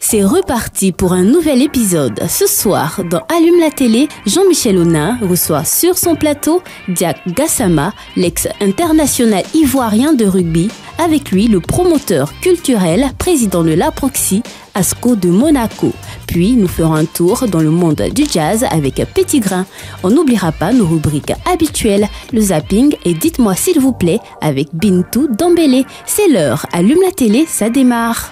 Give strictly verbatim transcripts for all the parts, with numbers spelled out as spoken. C'est reparti pour un nouvel épisode. Ce soir, dans Allume la télé, Jean-Michel Onin reçoit sur son plateau Diak Gassama, l'ex-international ivoirien de rugby. Avec lui, le promoteur culturel, président de l'Aproxy, Asco de Monaco. Puis, nous ferons un tour dans le monde du jazz avec Petit Grain. On n'oubliera pas nos rubriques habituelles, le zapping et Dites-moi s'il vous plaît avec Bintou Dambélé. C'est l'heure, Allume la télé, ça démarre.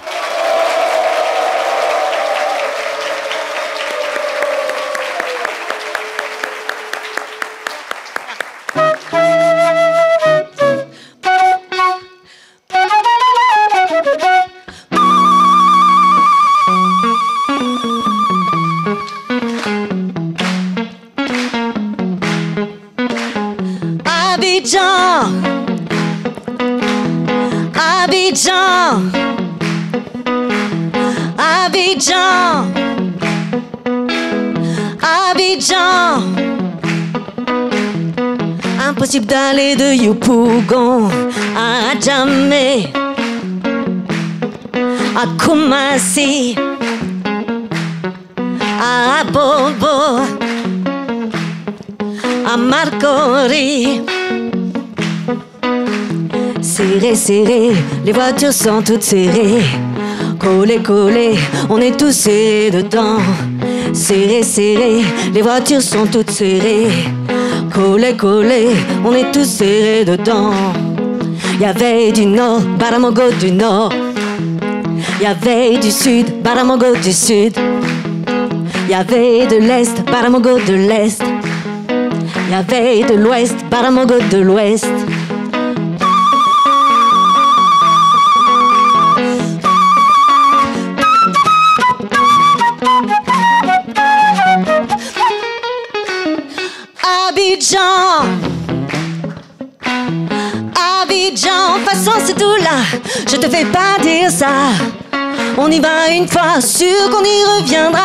Impossible d'aller de Yopougon à Djamé, à Koumassi, à Bobo, à Marcory. Serré, serré, les voitures sont toutes serrées. Collé, collé, on est tous serrés dedans. Serré, serré, les voitures sont toutes serrées. Collé, collé, on est tous serrés dedans. Y'avait du nord, Baramogo du nord. Y'avait du sud, Baramogo du sud. Y'avait de l'est, Baramogo de l'est. Y'avait de l'ouest, Baramogo de l'ouest. Abidjan, de toute façon c'est tout là, je te fais pas dire ça. On y va une fois, sûr qu'on y reviendra.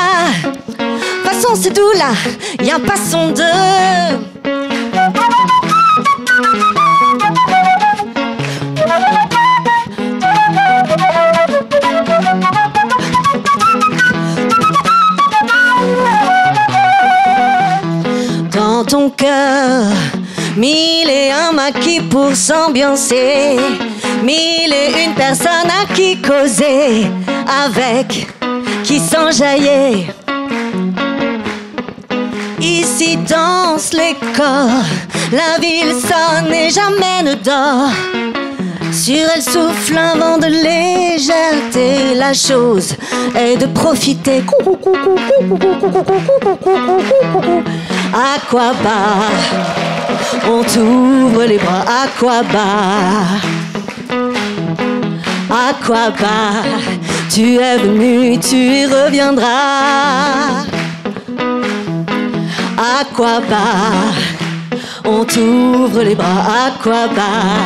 De toute façon c'est tout là, y a pas son deux. Ton cœur, mille et un maquis pour s'ambiancer, mille et une personnes à qui causer, avec qui s'enjailler. Ici dansent les corps, la ville sonne et jamais ne dort. Sur elle souffle un vent de légèreté, la chose est de profiter. À quoi bas, on t'ouvre les bras. À quoi bas, à quoi bas, tu es venu, tu y reviendras. À quoi bas, on t'ouvre les bras. À quoi bas,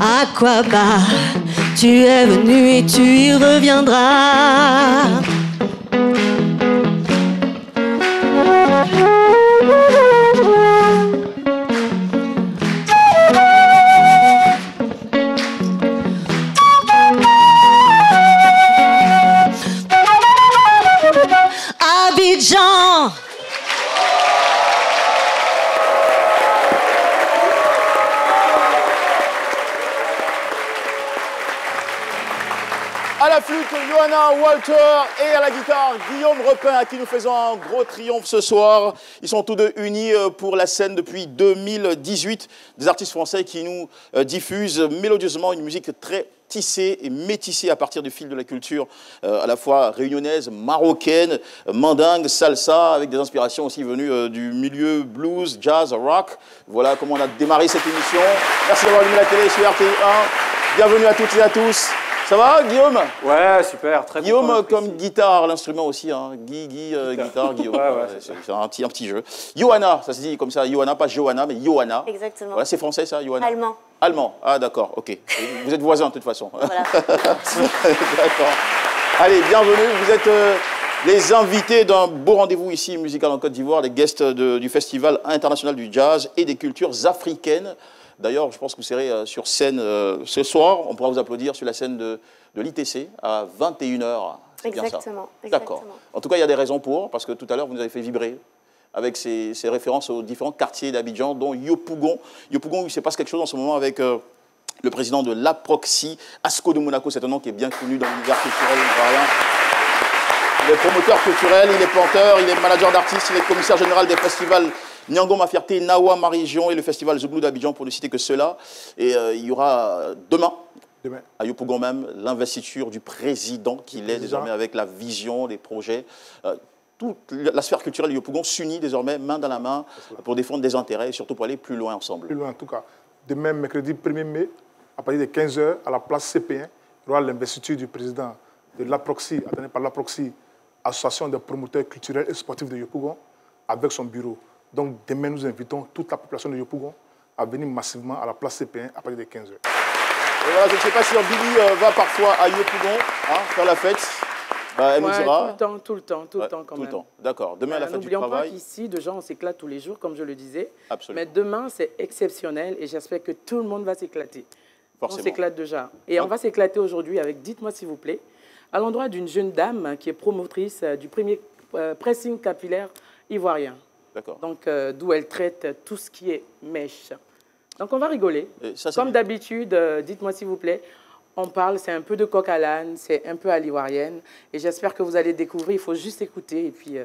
à quoi bas, tu es venu et tu y reviendras. Johanna, Walter et à la guitare Guillaume Repin, à qui nous faisons un gros triomphe ce soir. Ils sont tous deux unis pour la scène depuis deux mille dix-huit. Des artistes français qui nous diffusent mélodieusement une musique très tissée et métissée à partir du fil de la culture euh, à la fois réunionnaise, marocaine, mandingue, salsa, avec des inspirations aussi venues euh, du milieu blues, jazz, rock. Voilà comment on a démarré cette émission. Merci d'avoir allumé la télé sur R T I un. Bienvenue à toutes et à tous. Ça va, Guillaume? Ouais, super, très Guillaume, content, comme guitare, l'instrument aussi, hein. Guy, Guy, euh, guitare, Guillaume. Ouais, ouais, c'est un petit, un petit jeu. Johanna, ça se dit comme ça, Johanna, pas Johanna, mais Johanna. Exactement. Voilà, c'est français, ça, Johanna? Allemand. Allemand, ah d'accord, ok. Vous êtes voisins, de toute façon. Voilà. D'accord. Allez, bienvenue, vous êtes... Euh... les invités d'un beau rendez-vous ici musical en Côte d'Ivoire, les guests de, du Festival international du jazz et des cultures africaines. D'ailleurs, je pense que vous serez euh, sur scène euh, ce soir. On pourra vous applaudir sur la scène de, de l'I T C à vingt et une heures. Exactement. D'accord. En tout cas, il y a des raisons pour, parce que tout à l'heure, vous nous avez fait vibrer avec ces, ces références aux différents quartiers d'Abidjan, dont Yopougon. Yopougon, il se passe quelque chose en ce moment avec euh, le président de l'Aproxy, Asco de Monaco. C'est un nom qui est bien connu dans l'univers culturel ivoirien. Il est promoteur culturel, il est planteur, il est manager d'artistes, il est commissaire général des festivals Niangom, Ma Fierté, Nawa, Ma Région et le festival Zubnoud d'Abidjan, pour ne citer que ceux-là. Et euh, il y aura demain, demain. à Yopougon même, l'investiture du président qu'il est désormais, avec la vision, les projets. Euh, toute la sphère culturelle de Yopougon s'unit désormais main dans la main pour défendre des intérêts et surtout pour aller plus loin ensemble. Plus loin en tout cas. Demain, mercredi premier mai, à partir de quinze heures, à la place C P un, il y aura l'investiture du président de l'Aproxy, attendu par l'Aproxy, Association des promoteurs culturels et sportifs de Yopougon, avec son bureau. Donc demain, nous invitons toute la population de Yopougon à venir massivement à la place C P un à partir de quinze heures. Et voilà, je ne sais pas si Billy euh, va parfois à Yopougon hein, faire la fête. Bah, elle ouais, nous dira. Tout le temps, tout le temps, tout le ouais, temps quand tout même. Tout le temps, d'accord. Demain, à la fête du travail. N'oublions pas qu'ici, de gens, on s'éclate tous les jours, comme je le disais. Absolument. Mais demain, c'est exceptionnel et j'espère que tout le monde va s'éclater. Forcément. On s'éclate déjà. Et hein? On va s'éclater aujourd'hui avec, dites-moi s'il vous plaît, à l'endroit d'une jeune dame qui est promotrice du premier euh, pressing capillaire ivoirien. D'accord. Donc, euh, d'où elle traite tout ce qui est mèche. Donc, on va rigoler. Ça, comme d'habitude, euh, dites-moi s'il vous plaît, on parle, c'est un peu de coq à l'âne, c'est un peu à l'ivoirienne. Et j'espère que vous allez découvrir, il faut juste écouter et puis... Euh,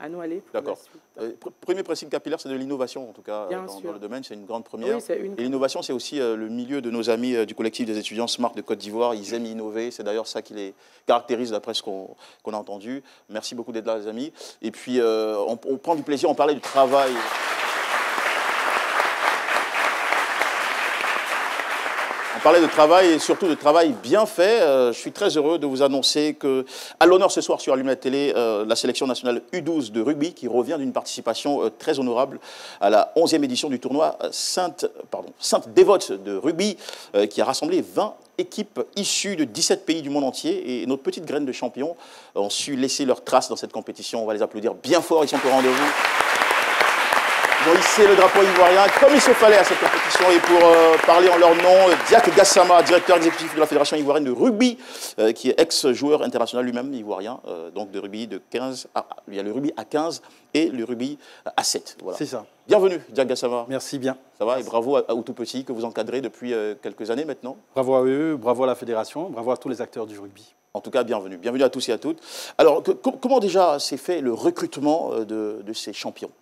à nous aller. D'accord. Euh, premier pressing capillaire, c'est de l'innovation, en tout cas, dans, dans le domaine. C'est une grande première. Oui, une... Et l'innovation, c'est aussi euh, le milieu de nos amis euh, du collectif des étudiants Smart de Côte d'Ivoire. Ils aiment innover. C'est d'ailleurs ça qui les caractérise, d'après ce qu'on qu'on a entendu. Merci beaucoup d'être là, les amis. Et puis, euh, on, on prend du plaisir. On parlait du travail. On parlait de travail et surtout de travail bien fait. Euh, je suis très heureux de vous annoncer que, à l'honneur ce soir sur Allume la télé, euh, la sélection nationale U douze de rugby qui revient d'une participation euh, très honorable à la onzième édition du tournoi Sainte, pardon, Sainte-Dévote de rugby euh, qui a rassemblé vingt équipes issues de dix-sept pays du monde entier. Et notre petite graine de champions ont su laisser leurs traces dans cette compétition. On va les applaudir bien fort, ils sont au rendez-vous. Ils ont hissé le drapeau ivoirien comme il se fallait à cette compétition. Et pour euh, parler en leur nom, Diak Gassama, directeur exécutif de la Fédération ivoirienne de rugby, euh, qui est ex-joueur international lui-même ivoirien, euh, donc de rugby de quinze à, il y a le rugby à quinze et le rugby à sept. Voilà. C'est ça. Bienvenue, Diak Gassama. Merci bien. Ça va. Merci. Et bravo à, à, aux tout petits que vous encadrez depuis euh, quelques années maintenant. Bravo à eux, bravo à la Fédération, bravo à tous les acteurs du rugby. En tout cas, bienvenue. Bienvenue à tous et à toutes. Alors, que, comment déjà s'est fait le recrutement de, de ces champions?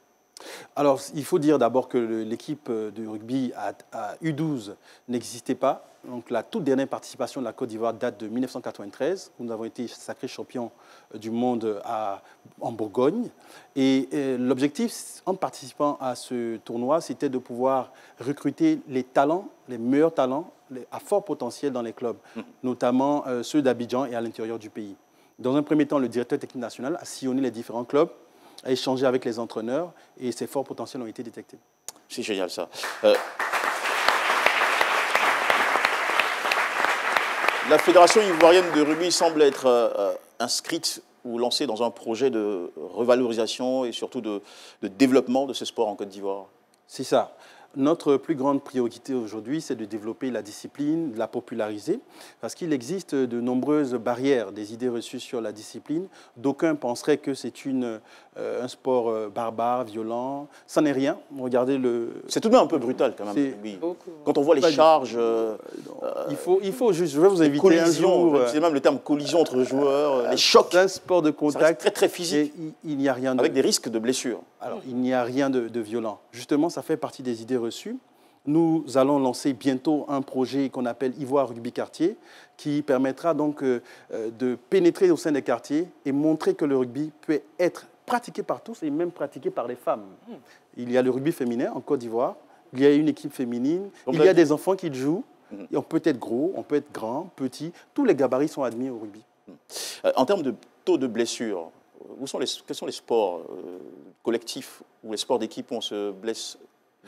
Alors, il faut dire d'abord que l'équipe de rugby à, à U douze n'existait pas. Donc, la toute dernière participation de la Côte d'Ivoire date de mille neuf cent quatre-vingt-treize, où nous avons été sacrés champions du monde à, en Bourgogne. Et, et l'objectif, en participant à ce tournoi, c'était de pouvoir recruter les talents, les meilleurs talents, les, à fort potentiel dans les clubs, mmh. notamment euh, ceux d'Abidjan et à l'intérieur du pays. Dans un premier temps, le directeur technique national a sillonné les différents clubs, à échanger avec les entraîneurs, et ces forts potentiels ont été détectés. C'est génial, ça. Euh... La Fédération ivoirienne de rugby semble être euh, inscrite ou lancée dans un projet de revalorisation et surtout de, de développement de ce sport en Côte d'Ivoire. C'est ça. Notre plus grande priorité aujourd'hui, c'est de développer la discipline, de la populariser, parce qu'il existe de nombreuses barrières, des idées reçues sur la discipline. D'aucuns penseraient que c'est une, euh, un sport barbare, violent. Ça n'est rien. Regardez le... C'est tout de même un peu brutal, quand même. Oui. Quand on voit les charges... Euh, il, faut, il faut juste... Je vais vous inviter un jour... C'est même le terme collision entre joueurs, euh, les chocs. C'est un sport de contact. Ça reste très, très physique. Il, il n'y a rien de... Avec des risques de blessures. Alors, il n'y a rien de, de violent. Justement, ça fait partie des idées reçu. Nous allons lancer bientôt un projet qu'on appelle Ivoire Rugby Quartier, qui permettra donc euh, de pénétrer au sein des quartiers et montrer que le rugby peut être pratiqué par tous et même pratiqué par les femmes. Il y a le rugby féminin en Côte d'Ivoire, il y a une équipe féminine, donc, il y a des enfants qui jouent. Mmh. Et on peut être gros, on peut être grand, petit. Tous les gabarits sont admis au rugby. Mmh. Euh, en termes de taux de blessure, où sont les, quels sont les sports euh, collectifs ou les sports d'équipe où on se blesse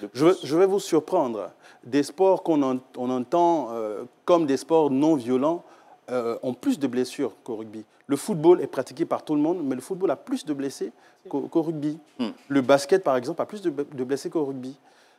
de plus? Je, veux, je vais vous surprendre. Des sports qu'on en, on entend euh, comme des sports non violents euh, ont plus de blessures qu'au rugby. Le football est pratiqué par tout le monde, mais le football a plus de blessés qu'au qu'au rugby. Mmh. Le basket, par exemple, a plus de, de blessés qu'au rugby.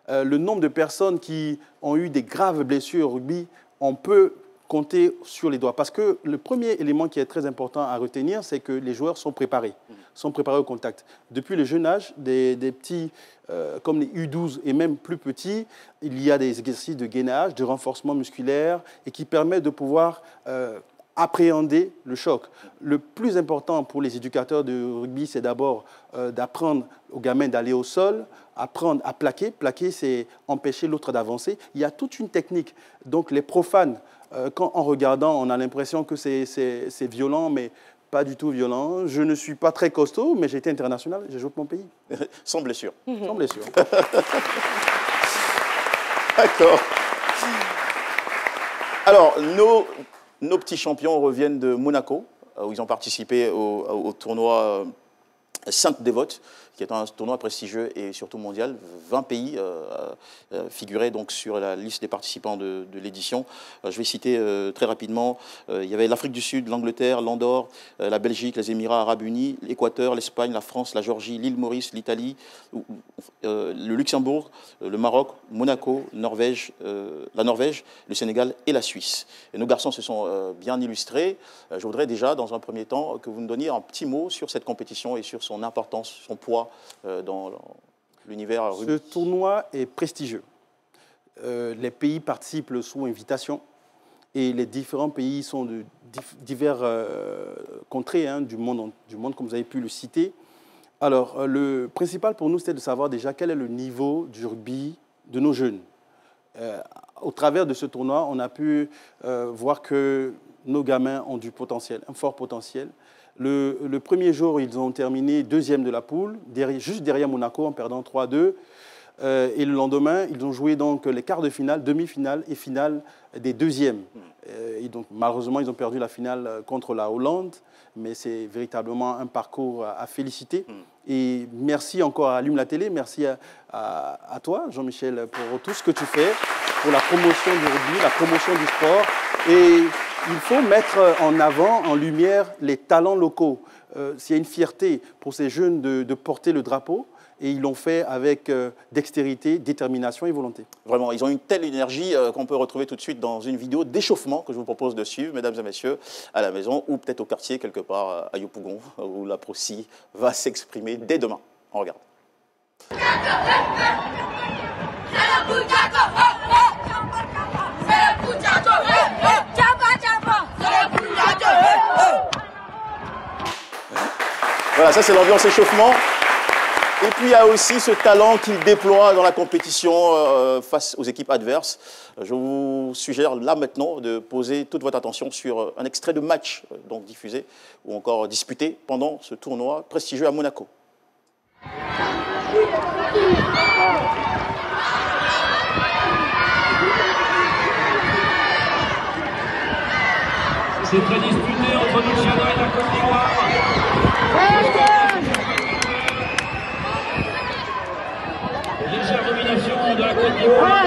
Euh, le nombre de personnes qui ont eu des graves blessures au rugby, on peut compter sur les doigts. Parce que le premier élément qui est très important à retenir, c'est que les joueurs sont préparés, sont préparés au contact. Depuis le jeune âge, des, des petits euh, comme les U douze et même plus petits, il y a des exercices de gainage, de renforcement musculaire et qui permettent de pouvoir euh, appréhender le choc. Le plus important pour les éducateurs de rugby, c'est d'abord euh, d'apprendre aux gamins d'aller au sol, apprendre à plaquer. Plaquer, c'est empêcher l'autre d'avancer. Il y a toute une technique. Donc les profanes, euh, quand, en regardant, on a l'impression que c'est violent, mais pas du tout violent. Je ne suis pas très costaud, mais j'ai été international, j'ai joué pour mon pays. Sans blessure. Sans blessure. D'accord. Alors, nos... Nos petits champions reviennent de Monaco, où ils ont participé au, au tournoi Sainte-Dévote, qui est un tournoi prestigieux et surtout mondial. vingt pays euh, figuraient donc sur la liste des participants de, de l'édition. Je vais citer euh, très rapidement. Euh, il y avait l'Afrique du Sud, l'Angleterre, l'Andorre, euh, la Belgique, les Émirats arabes unis, l'Équateur, l'Espagne, la France, la Géorgie, l'île Maurice, l'Italie, euh, le Luxembourg, le Maroc, Monaco, Norvège, euh, la Norvège, le Sénégal et la Suisse. Et nos garçons se sont euh, bien illustrés. Euh, je voudrais déjà, dans un premier temps, que vous me donniez un petit mot sur cette compétition et sur son importance, son poids euh, dans l'univers rugby. Ce tournoi est prestigieux. Euh, les pays participent sous invitation et les différents pays sont de divers euh, contrées hein, du monde, du monde, comme vous avez pu le citer. Alors, euh, le principal pour nous, c'était de savoir déjà quel est le niveau du rugby de nos jeunes. Euh, au travers de ce tournoi, on a pu euh, voir que nos gamins ont du potentiel, un fort potentiel. Le, le premier jour, ils ont terminé deuxième de la poule, derrière, juste derrière Monaco en perdant trois deux. Euh, et le lendemain, ils ont joué donc les quarts de finale, demi-finale et finale des deuxièmes. Euh, et donc, malheureusement, ils ont perdu la finale contre la Hollande, mais c'est véritablement un parcours à, à féliciter. Et merci encore à Allume la télé, merci à, à, à toi, Jean-Michel, pour tout ce que tu fais, pour la promotion du rugby, la promotion du sport. Et il faut mettre en avant, en lumière, les talents locaux. Euh, c'est une fierté pour ces jeunes de, de porter le drapeau et ils l'ont fait avec euh, dextérité, détermination et volonté. Vraiment, ils ont une telle énergie euh, qu'on peut retrouver tout de suite dans une vidéo d'échauffement que je vous propose de suivre, mesdames et messieurs, à la maison ou peut-être au quartier, quelque part à Yopougon, où la Procy va s'exprimer dès demain. On regarde. Voilà, ça c'est l'ambiance échauffement. Et puis il y a aussi ce talent qu'il déploie dans la compétition euh, face aux équipes adverses. Je vous suggère là maintenant de poser toute votre attention sur un extrait de match euh, donc diffusé ou encore disputé pendant ce tournoi prestigieux à Monaco. C'est très disputé entre le Tchad et la Côte d'Ivoire. Légère domination de la Côte d'Ivoire.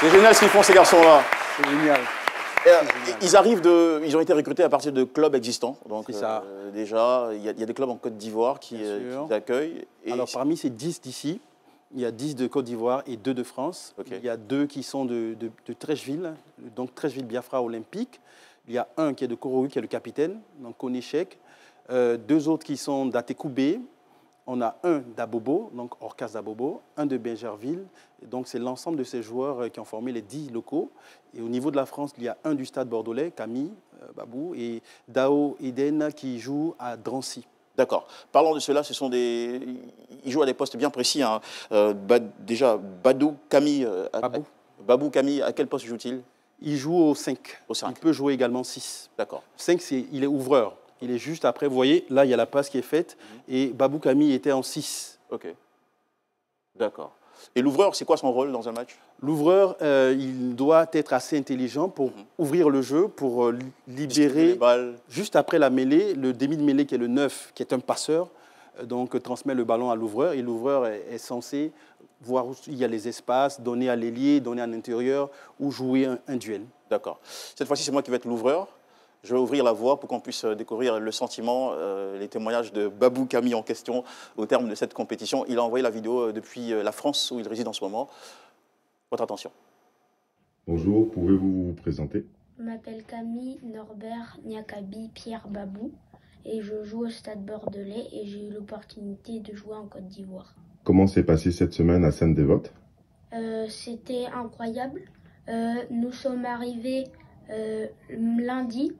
C'est génial ce qu'ils font ces garçons-là. C'est génial. Ils arrivent de, ils ont été recrutés à partir de clubs existants. Donc ça. Euh, déjà, il y, y a des clubs en Côte d'Ivoire qui, euh, qui accueillent. Et alors parmi ces dix d'ici. Il y a dix de Côte d'Ivoire et deux de France. Okay. Il y a deux qui sont de, de, de Treichville, donc Treichville-Biafra-Olympique. Il y a un qui est de Kouroui, qui est le capitaine, donc Konéchec. Euh, deux autres qui sont d'Atekoubé. On a un d'Abobo, donc Orcas d'Abobo. Un de Benjerville. Donc c'est l'ensemble de ces joueurs qui ont formé les dix locaux. Et au niveau de la France, il y a un du Stade Bordelais, Camille euh, Babou, et Dao Eden qui joue à Drancy. D'accord. Parlons de cela, ce sont des... ils jouent à des postes bien précis. Hein. Euh, ba... Déjà, Badou, Camille, euh, Babou. À... Babou, Camille, à quel poste joue-t-il? Il joue au cinq. Au cinq. Il peut jouer également six. D'accord. cinq, il est ouvreur. il est juste après. Vous voyez, là, il y a la passe qui est faite. Mmh. Et Babou Camille était en six. OK. D'accord. Et l'ouvreur, c'est quoi son rôle dans un match? L'ouvreur, euh, il doit être assez intelligent pour mmh. ouvrir le jeu, pour euh, libérer, juste après la mêlée, le demi de mêlée qui est le neuf, qui est un passeur, euh, donc euh, transmet le ballon à l'ouvreur. Et l'ouvreur est, est censé voir où il y a les espaces, donner à l'ailier, donner à l'intérieur ou jouer un, un duel. D'accord. Cette fois-ci, c'est moi qui vais être l'ouvreur. Je vais ouvrir la voie pour qu'on puisse découvrir le sentiment, euh, les témoignages de Babou Camille en question au terme de cette compétition. Il a envoyé la vidéo depuis la France où il réside en ce moment. Votre attention. Bonjour, pouvez-vous vous présenter? Je m'appelle Camille Norbert Nyakabi Pierre Babou et je joue au Stade Bordelais et j'ai eu l'opportunité de jouer en Côte d'Ivoire. Comment s'est passée cette semaine à Sainte-Dévote? euh, C'était incroyable. Euh, nous sommes arrivés euh, lundi.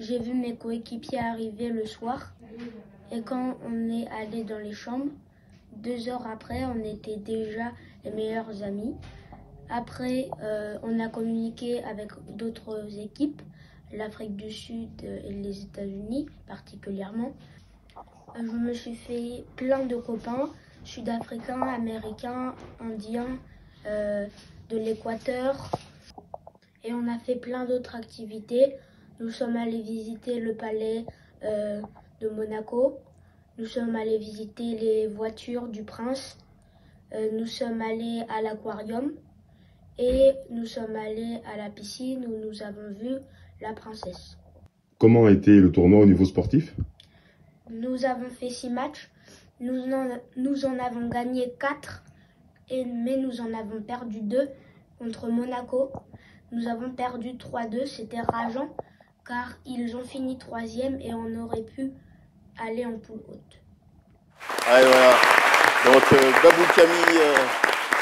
J'ai vu mes coéquipiers arriver le soir et quand on est allé dans les chambres, deux heures après, on était déjà les meilleurs amis. Après, euh, on a communiqué avec d'autres équipes, l'Afrique du Sud et les États-Unis particulièrement. Je me suis fait plein de copains, sud-africains, américains, indiens, euh, de l'Équateur. Et on a fait plein d'autres activités. Nous sommes allés visiter le palais euh, de Monaco. Nous sommes allés visiter les voitures du prince. Euh, nous sommes allés à l'aquarium. Et nous sommes allés à la piscine où nous avons vu la princesse. Comment a été le tournoi au niveau sportif? Nous avons fait six matchs. Nous en, nous en avons gagné quatre. Et, mais nous en avons perdu deux contre Monaco. Nous avons perdu trois deux. C'était rageant. Car ils ont fini troisième et on aurait pu aller en poule haute. Allez, voilà. Donc, euh, Babou Camille, euh,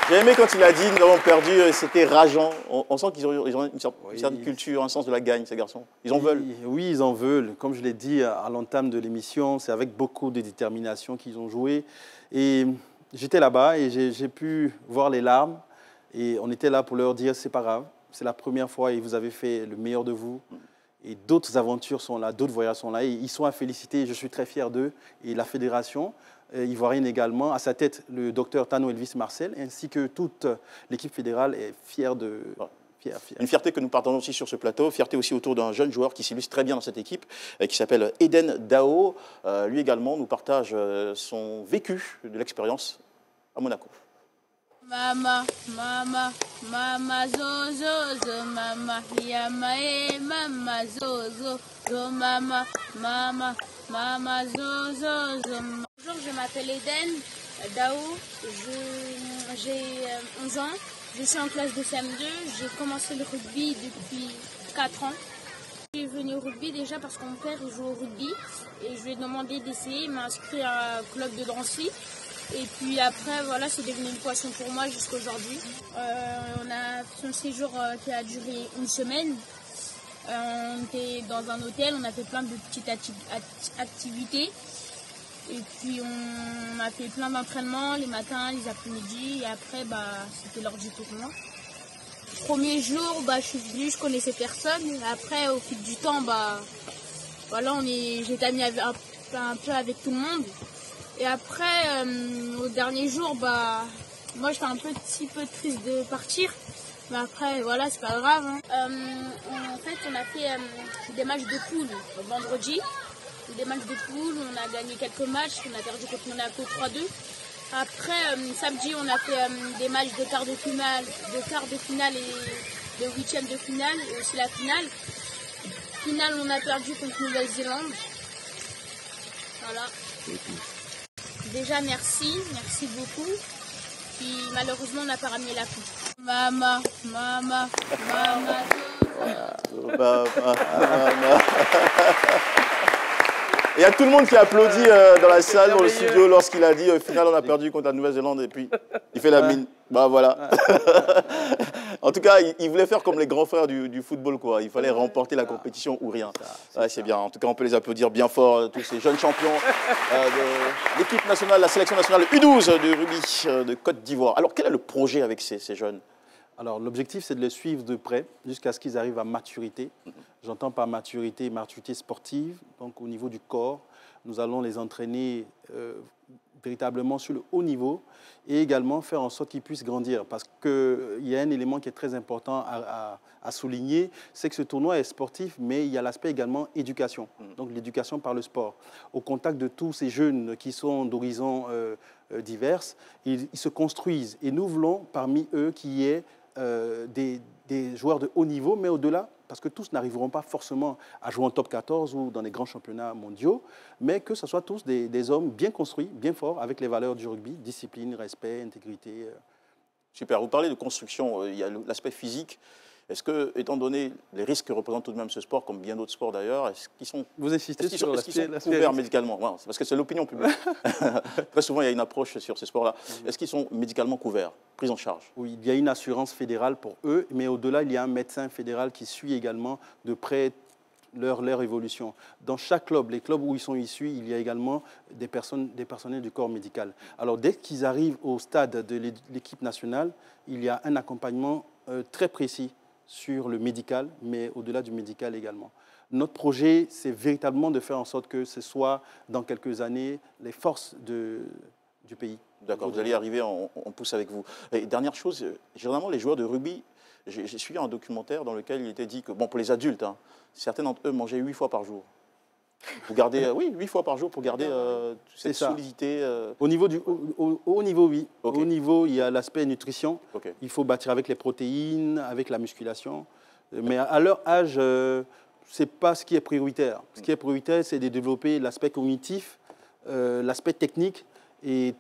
j'ai aimé quand il a dit nous avons perdu, c'était rageant. On, on sent qu'ils ont, ils ont une, certaine, oui, une certaine culture, un sens de la gagne, ces garçons. Ils en veulent. Oui, ils en veulent. Comme je l'ai dit à l'entame de l'émission, c'est avec beaucoup de détermination qu'ils ont joué. Et j'étais là-bas et j'ai pu voir les larmes. Et on était là pour leur dire c'est pas grave, c'est la première fois et vous avez fait le meilleur de vous. Et d'autres aventures sont là, d'autres voyages sont là. Et ils sont à féliciter, je suis très fier d'eux. Et la fédération euh, ivoirienne également, à sa tête le docteur Tano Elvis Marcel, ainsi que toute l'équipe fédérale est fière de... Voilà. Fière, fière. Une fierté que nous partageons aussi sur ce plateau, fierté aussi autour d'un jeune joueur qui s'illustre très bien dans cette équipe, euh, qui s'appelle Eden Dao. Euh, lui également nous partage euh, son vécu de l'expérience à Monaco. Mama, mama, mama, zo, zo, zo, mama, yamae, mama, zo, zo, zo, mama, mama, mama, zo, zo, zo. Bonjour, je m'appelle Eden Dao, j'ai onze ans, je suis en classe de C M deux, j'ai commencé le rugby depuis quatre ans. Je suis venue au rugby déjà parce que mon père joue au rugby et je lui ai demandé d'essayer, il m'a inscrit à un club de Drancy. Et puis après, voilà, c'est devenu une passion pour moi jusqu'à aujourd'hui. Euh, on a fait un séjour qui a duré une semaine. Euh, on était dans un hôtel, on a fait plein de petites acti activités. Et puis on a fait plein d'entraînements, les matins, les après-midi. Et après, bah, c'était lors du tournoi. Premier jour, bah, je suis venue, je connaissais personne. Après, au fil du temps, bah, voilà, j'étais amie un, un peu avec tout le monde. Et après, euh, au dernier jour, bah, moi j'étais un petit peu triste de partir. Mais après, voilà, c'est pas grave. Hein. Euh, en fait, on a fait euh, des matchs de poule vendredi. Des matchs de poule, on a gagné quelques matchs. On a perdu contre Monaco trois deux. Après, euh, samedi, on a fait euh, des matchs de quart de finale, de quart de finale et de huitième de finale. Et aussi la finale. Finale, on a perdu contre Nouvelle-Zélande. Voilà. Déjà, merci, merci beaucoup. Puis malheureusement, on n'a pas ramené la coupe. Maman, maman, maman. Maman, maman. Il y a tout le monde qui a applaudi euh, dans la salle, dans le studio, lorsqu'il a dit euh, final, on a perdu contre la Nouvelle-Zélande et puis il fait la mine. Bah voilà. En tout cas, il, il voulait faire comme les grands frères du, du football, quoi. Il fallait remporter la compétition ou rien. Ouais, c'est bien. En tout cas, on peut les applaudir bien fort, tous ces jeunes champions euh, de l'équipe nationale, la sélection nationale U douze de rugby euh, de Côte d'Ivoire. Alors, quel est le projet avec ces, ces jeunes ? Alors, l'objectif, c'est de les suivre de près jusqu'à ce qu'ils arrivent à maturité. J'entends par maturité, maturité sportive. Donc, au niveau du corps, nous allons les entraîner euh, véritablement sur le haut niveau et également faire en sorte qu'ils puissent grandir. Parce qu'il y a un élément qui est très important à, à, à souligner, c'est que ce tournoi est sportif, mais il y a l'aspect également éducation. Donc, l'éducation par le sport. Au contact de tous ces jeunes qui sont d'horizons euh, divers, ils, ils se construisent. Et nous voulons, parmi eux, qu'il y ait Euh, des, des joueurs de haut niveau, mais au-delà, parce que tous n'arriveront pas forcément à jouer en top quatorze ou dans les grands championnats mondiaux, mais que ce soit tous des, des hommes bien construits, bien forts, avec les valeurs du rugby, discipline, respect, intégrité. Super. Vous parlez de construction, il y a l'aspect physique. Est-ce que, étant donné les risques que représente tout de même ce sport, comme bien d'autres sports d'ailleurs, est-ce qu'ils sont, Vous insistez sur est-ce qu'ils sont couverts médicalement? Non, c'est parce que c'est l'opinion publique. Très souvent, il y a une approche sur ces sports-là. Mm-hmm. Est-ce qu'ils sont médicalement couverts, pris en charge? Oui, il y a une assurance fédérale pour eux, mais au-delà, il y a un médecin fédéral qui suit également de près leur, leur évolution. Dans chaque club, les clubs où ils sont issus, il y a également des, personnes, des personnels du corps médical. Alors, dès qu'ils arrivent au stade de l'équipe nationale, il y a un accompagnement euh, très précis sur le médical, mais au-delà du médical également. Notre projet, c'est véritablement de faire en sorte que ce soit, dans quelques années, les forces de, du pays. D'accord, vous allez arriver, on, on pousse avec vous. Et dernière chose, généralement, les joueurs de rugby, j'ai suivi un documentaire dans lequel il était dit que, bon, pour les adultes, hein, certains d'entre eux mangeaient huit fois par jour. Pour garder, oui, huit fois par jour pour garder euh, cette ça. solidité. Euh... Au niveau du, au, au niveau, oui. Okay. Au niveau, il y a l'aspect nutrition. Okay. Il faut bâtir avec les protéines, avec la musculation. Mais à, à leur âge, euh, c'est pas ce qui est prioritaire. Ce qui est prioritaire, c'est de développer l'aspect cognitif, euh, l'aspect technique et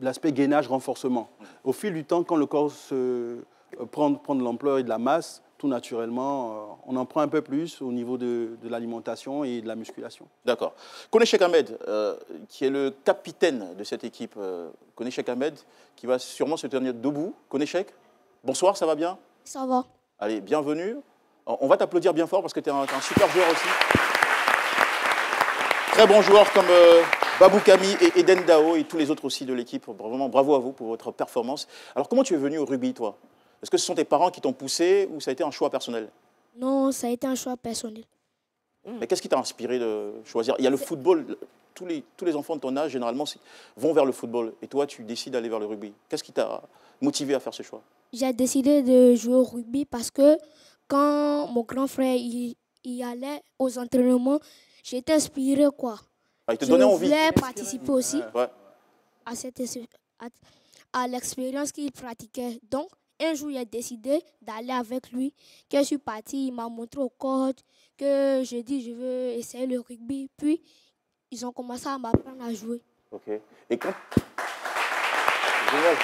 l'aspect gainage renforcement. Au fil du temps, quand le corps se euh, prend, prend de l'ampleur et de la masse, naturellement, on en prend un peu plus au niveau de, de l'alimentation et de la musculation. D'accord. Konéchec Ahmed, euh, qui est le capitaine de cette équipe, euh, Konéchec Ahmed, qui va sûrement se tenir debout. Konéchec, bonsoir, ça va bien? Ça va. Allez, bienvenue. On va t'applaudir bien fort parce que tu es, es un super joueur aussi. Très bon joueur comme euh, Babou Camille et Eden Dao et tous les autres aussi de l'équipe. Vraiment, bravo à vous pour votre performance. Alors, comment tu es venu au rugby, toi? Est-ce que ce sont tes parents qui t'ont poussé ou ça a été un choix personnel? Non, ça a été un choix personnel. Mais qu'est-ce qui t'a inspiré de choisir? Il y a le football. Tous les, tous les enfants de ton âge, généralement, vont vers le football. Et toi, tu décides d'aller vers le rugby. Qu'est-ce qui t'a motivé à faire ce choix? J'ai décidé de jouer au rugby parce que quand mon grand frère il, il allait aux entraînements, j'étais inspiré. Quoi. Ah, il te donnait envie? Je voulais participer aussi ouais. à, à, à l'expérience qu'il pratiquait. Donc, un jour, j'ai décidé d'aller avec lui. Quand je suis parti, il m'a montré au coach que j'ai dit je veux essayer le rugby. Puis, ils ont commencé à m'apprendre à jouer. OK. Et quand... Génial.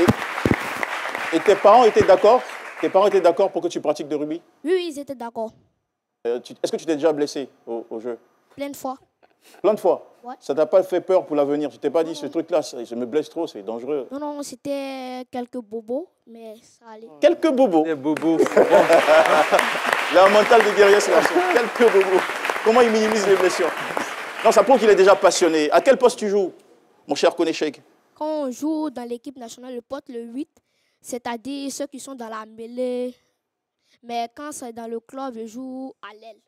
Et... Et tes parents étaient d'accord? Tes parents étaient d'accord pour que tu pratiques le rugby? Oui, oui, ils étaient d'accord. Euh, tu... Est-ce que tu t'es déjà blessé au, au jeu? Plein de fois. Plein de fois? Ouais. Ça t'a pas fait peur pour l'avenir? Tu t'es pas dit non, ce truc-là, je me blesse trop, c'est dangereux? Non, non, c'était quelques bobos, mais ça allait. Quelques bobos? Des bobos. La mentale de guerrier, c'est là. Quelques bobos. Comment il minimise les blessures? Non, ça prouve qu'il est déjà passionné. À quel poste tu joues, mon cher Konéchec? Quand on joue dans l'équipe nationale, le poste, le huit, c'est-à-dire ceux qui sont dans la mêlée. Mais quand c'est dans le club, je joue à l'aile.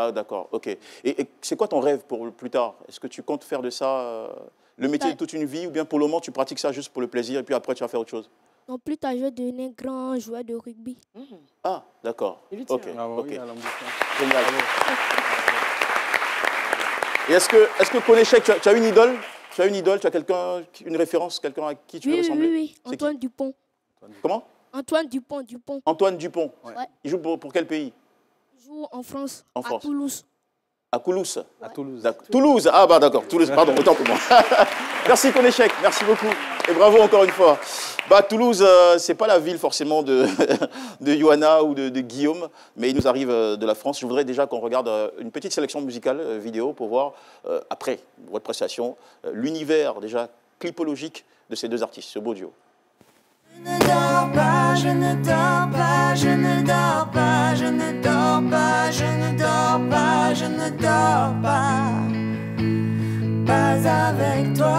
Ah, d'accord, ok. Et, et c'est quoi ton rêve pour plus tard? Est-ce que tu comptes faire de ça euh, le métier de toute une vie ou bien pour le moment, tu pratiques ça juste pour le plaisir et puis après, tu vas faire autre chose? Non, plus tard, je vais devenir grand joueur de rugby. Mmh. Ah, d'accord. Ok. Ah, oui, okay. Génial. Et est-ce que, est-ce que Konéchec, tu as, tu as une idole? Tu as une idole? Tu as quelqu'un, une référence? Quelqu'un à qui tu oui, veux ressembler? Oui, oui, oui. Antoine Dupont. Comment? Antoine Dupont, Dupont. Antoine Dupont. Ouais. Il joue pour, pour quel pays? En France, en France, à Toulouse. À Toulouse. Ouais. À Toulouse. Toulouse. Ah bah d'accord. Toulouse. Pardon, autant pour moi. Merci Konéchec. Merci beaucoup. Et bravo encore une fois. Bah Toulouse, euh, c'est pas la ville forcément de de Johanna ou de, de Guillaume, mais il nous arrive euh, de la France. Je voudrais déjà qu'on regarde euh, une petite sélection musicale euh, vidéo pour voir euh, après votre prestation euh, l'univers déjà clipologique de ces deux artistes, ce beau duo. Je ne dors pas, je ne dors pas, je ne dors pas, je ne dors pas, je ne dors pas, je ne dors pas, pas avec toi.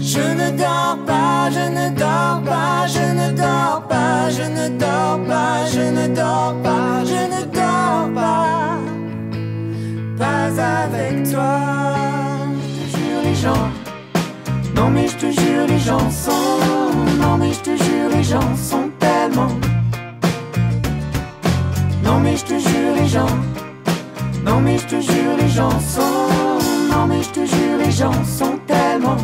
Je ne dors pas, je pas, je ne dors pas, je ne dors pas, je ne dors pas, je ne dors pas, pas avec toi. Je te jure les gens, non mais je te jure les gens sont, non mais je te jure les gens sont tellement, non mais je te jure les gens, non mais je te jure les gens sont, non mais je te jure les gens sont tellement.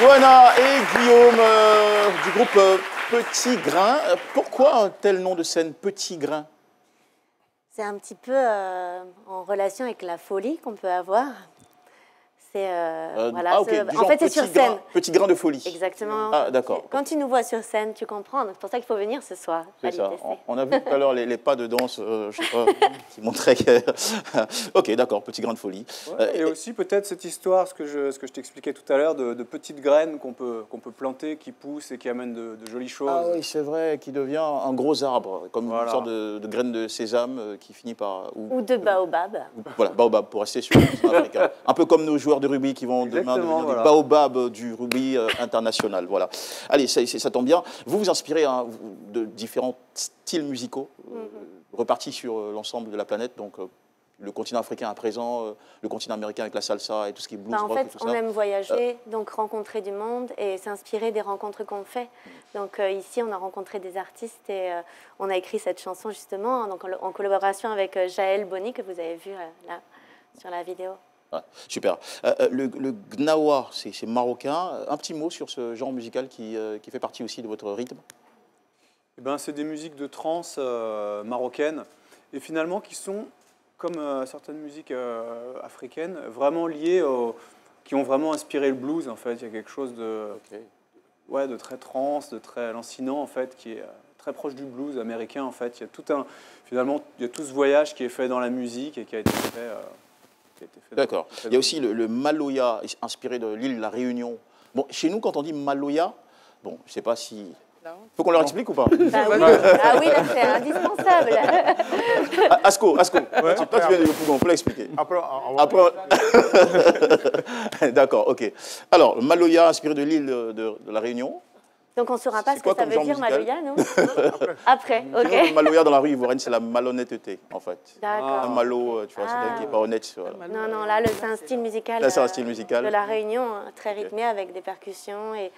Johanna et Guillaume euh, du groupe euh, Petit Grain. Pourquoi un tel nom de scène, Petit Grain? C'est un petit peu euh, en relation avec la folie qu'on peut avoir. C'est euh, euh, voilà, ah, okay. En fait, c'est sur grain, scène. Petit grain de folie. Exactement. Ah, d'accord. Quand tu nous vois sur scène, tu comprends. C'est pour ça qu'il faut venir ce soir. C'est ça. On, on a vu tout à l'heure les, les pas de danse, euh, je sais pas, qui montraient que... Ok, d'accord, petit grain de folie. Ouais, euh, et, et aussi peut-être cette histoire, ce que je, ce que je t'expliquais tout à l'heure, de, de petites graines qu'on peut, qu'on peut planter, qui poussent et qui amènent de, de jolies choses. Ah oui, c'est vrai, qui devient un gros arbre, comme voilà, une sorte de, de graine de sésame qui finit par... Ou, ou de baobab. Ou, voilà, baobab, pour rester sur africain. Un peu comme nos joueurs de rugby qui vont demain devenir voilà, des baobabs du rugby euh, international. Voilà. Allez, ça, ça tombe bien. Vous vous inspirez hein, de différents styles musicaux euh, mm-hmm, repartis sur euh, l'ensemble de la planète. Donc, euh, le continent africain à présent, euh, le continent américain avec la salsa et tout ce qui est blues, bah, en rock, fait, tout on ça. Aime voyager, euh, donc rencontrer du monde et s'inspirer des rencontres qu'on fait. Donc euh, ici, on a rencontré des artistes et euh, on a écrit cette chanson justement donc, en, en collaboration avec euh, Jaël Bonny que vous avez vu euh, là sur la vidéo. Ouais, super. Euh, le, le gnawa, c'est marocain. Un petit mot sur ce genre musical qui, euh, qui fait partie aussi de votre rythme? Eh ben, c'est des musiques de trance euh, marocaines et finalement qui sont, comme euh, certaines musiques euh, africaines, vraiment liées, au, qui ont vraiment inspiré le blues en fait. Il y a quelque chose de, okay, ouais, de très trance, de très lancinant en fait, qui est euh, très proche du blues américain en fait. Il y a tout un, finalement, il y a tout ce voyage qui est fait dans la musique et qui a été fait... Euh, D'accord. Il y a aussi le, le maloya, inspiré de l'île de la Réunion. Bon, chez nous, quand on dit maloya, bon, je ne sais pas si... Faut qu'on leur explique ou pas? Ah oui, ah oui c'est indispensable. Asco, Asco, ouais, tu, toi tu viens du Pougon, on peut l'expliquer. Après, après... après... D'accord, ok. Alors, maloya, inspiré de l'île de, de, de la Réunion. Donc on ne saura pas ce que ça veut dire, maloya, non? Après, ok. Maloya dans la rue ivoirienne, c'est la malhonnêteté, en fait. D'accord. Un malo, tu vois, ah, c'est un qui n'est pas honnête. Voilà. Non, non, là, c'est un style musical. Là, c'est un style musical. De la Réunion, très rythmé, okay, avec des percussions. Et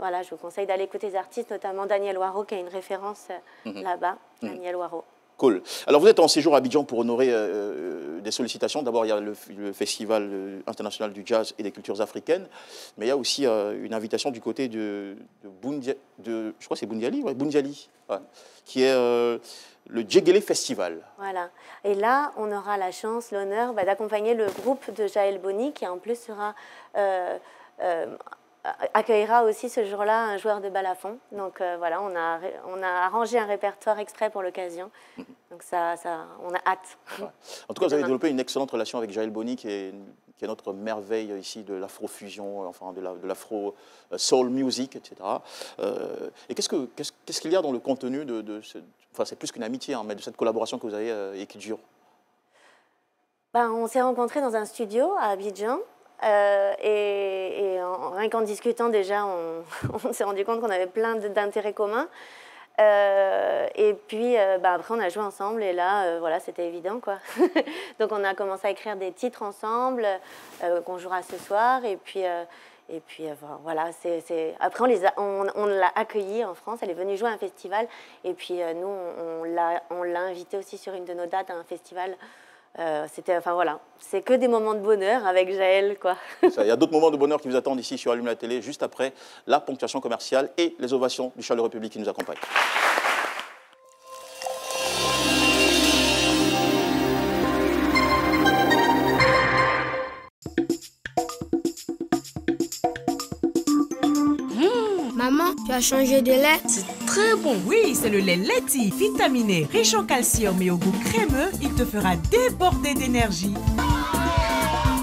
voilà, je vous conseille d'aller écouter des artistes, notamment Daniel Waro, qui a une référence mm-hmm, là-bas. Mm-hmm. Daniel Waro. Cool. Alors, vous êtes en séjour à Abidjan pour honorer euh, des sollicitations. D'abord, il y a le, le Festival international du jazz et des cultures africaines, mais il y a aussi euh, une invitation du côté de, de, Bundia, de je crois c'est Bundiali, ouais, Bundiali, ouais, qui est euh, le Djégélé Festival. Voilà. Et là, on aura la chance, l'honneur bah, d'accompagner le groupe de Jaël Bonny, qui en plus sera... Euh, euh, accueillera aussi ce jour-là un joueur de balafon. Donc euh, voilà, on a, on a arrangé un répertoire exprès pour l'occasion. Donc ça, ça, on a hâte. Ouais. En tout cas, vous avez développé une excellente relation avec Jaël Bonny, qui est, qui est notre merveille ici de l'afro-fusion, enfin de l'afro-soul music, et cetera. Euh, et qu'est-ce que, qu'est-ce, qu'est-ce qu'il y a dans le contenu de, de ce, enfin c'est plus qu'une amitié, hein, mais de cette collaboration que vous avez euh, et qui dure? Ben, on s'est rencontrés dans un studio à Abidjan. Euh, et, et en, rien qu'en discutant déjà, on, on s'est rendu compte qu'on avait plein d'intérêts communs. Euh, et puis, euh, bah, après, on a joué ensemble et là, euh, voilà, c'était évident, quoi. Donc, on a commencé à écrire des titres ensemble euh, qu'on jouera ce soir. Et puis, euh, et puis euh, voilà, c'est, c'est... après, on les a, on, on l'a accueillie en France. Elle est venue jouer à un festival. Et puis, euh, nous, on, on l'a invitée aussi sur une de nos dates à un festival. Euh, c'était, enfin voilà, c'est que des moments de bonheur avec Jaël, quoi. Ça, il y a d'autres moments de bonheur qui vous attendent ici sur Allume la télé, juste après la ponctuation commerciale et les ovations du chaleureux public qui nous accompagne. Tu as changé de lait? C'est très bon. Oui, c'est le lait Leti, vitaminé, riche en calcium et au goût crémeux. Il te fera déborder d'énergie.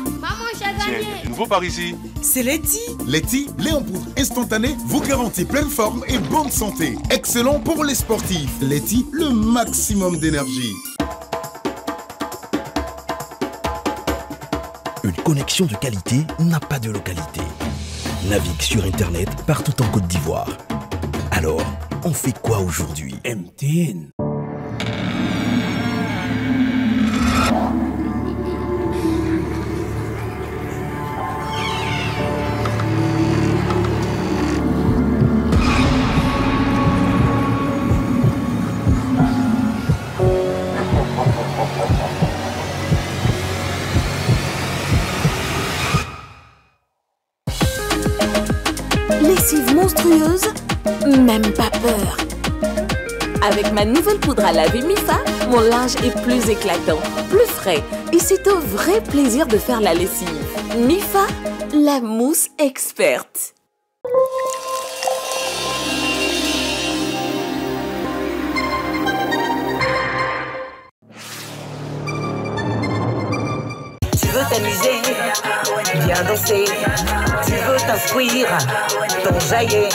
Maman, j'ai gagné. Tiens, nouveau par ici. C'est Leti. Leti, lait en poudre instantané, vous garantit pleine forme et bonne santé. Excellent pour les sportifs. Leti, le maximum d'énergie. Une connexion de qualité n'a pas de localité. Navigue sur Internet partout en Côte d'Ivoire. Alors, on fait quoi aujourd'hui? M T N. Monstrueuse, même pas peur. Avec ma nouvelle poudre à laver Mifa, mon linge est plus éclatant, plus frais. Et c'est un vrai plaisir de faire la lessive. Mifa, la mousse experte. Tu veux t'amuser, viens danser, tu veux t'instruire, ton jaillet,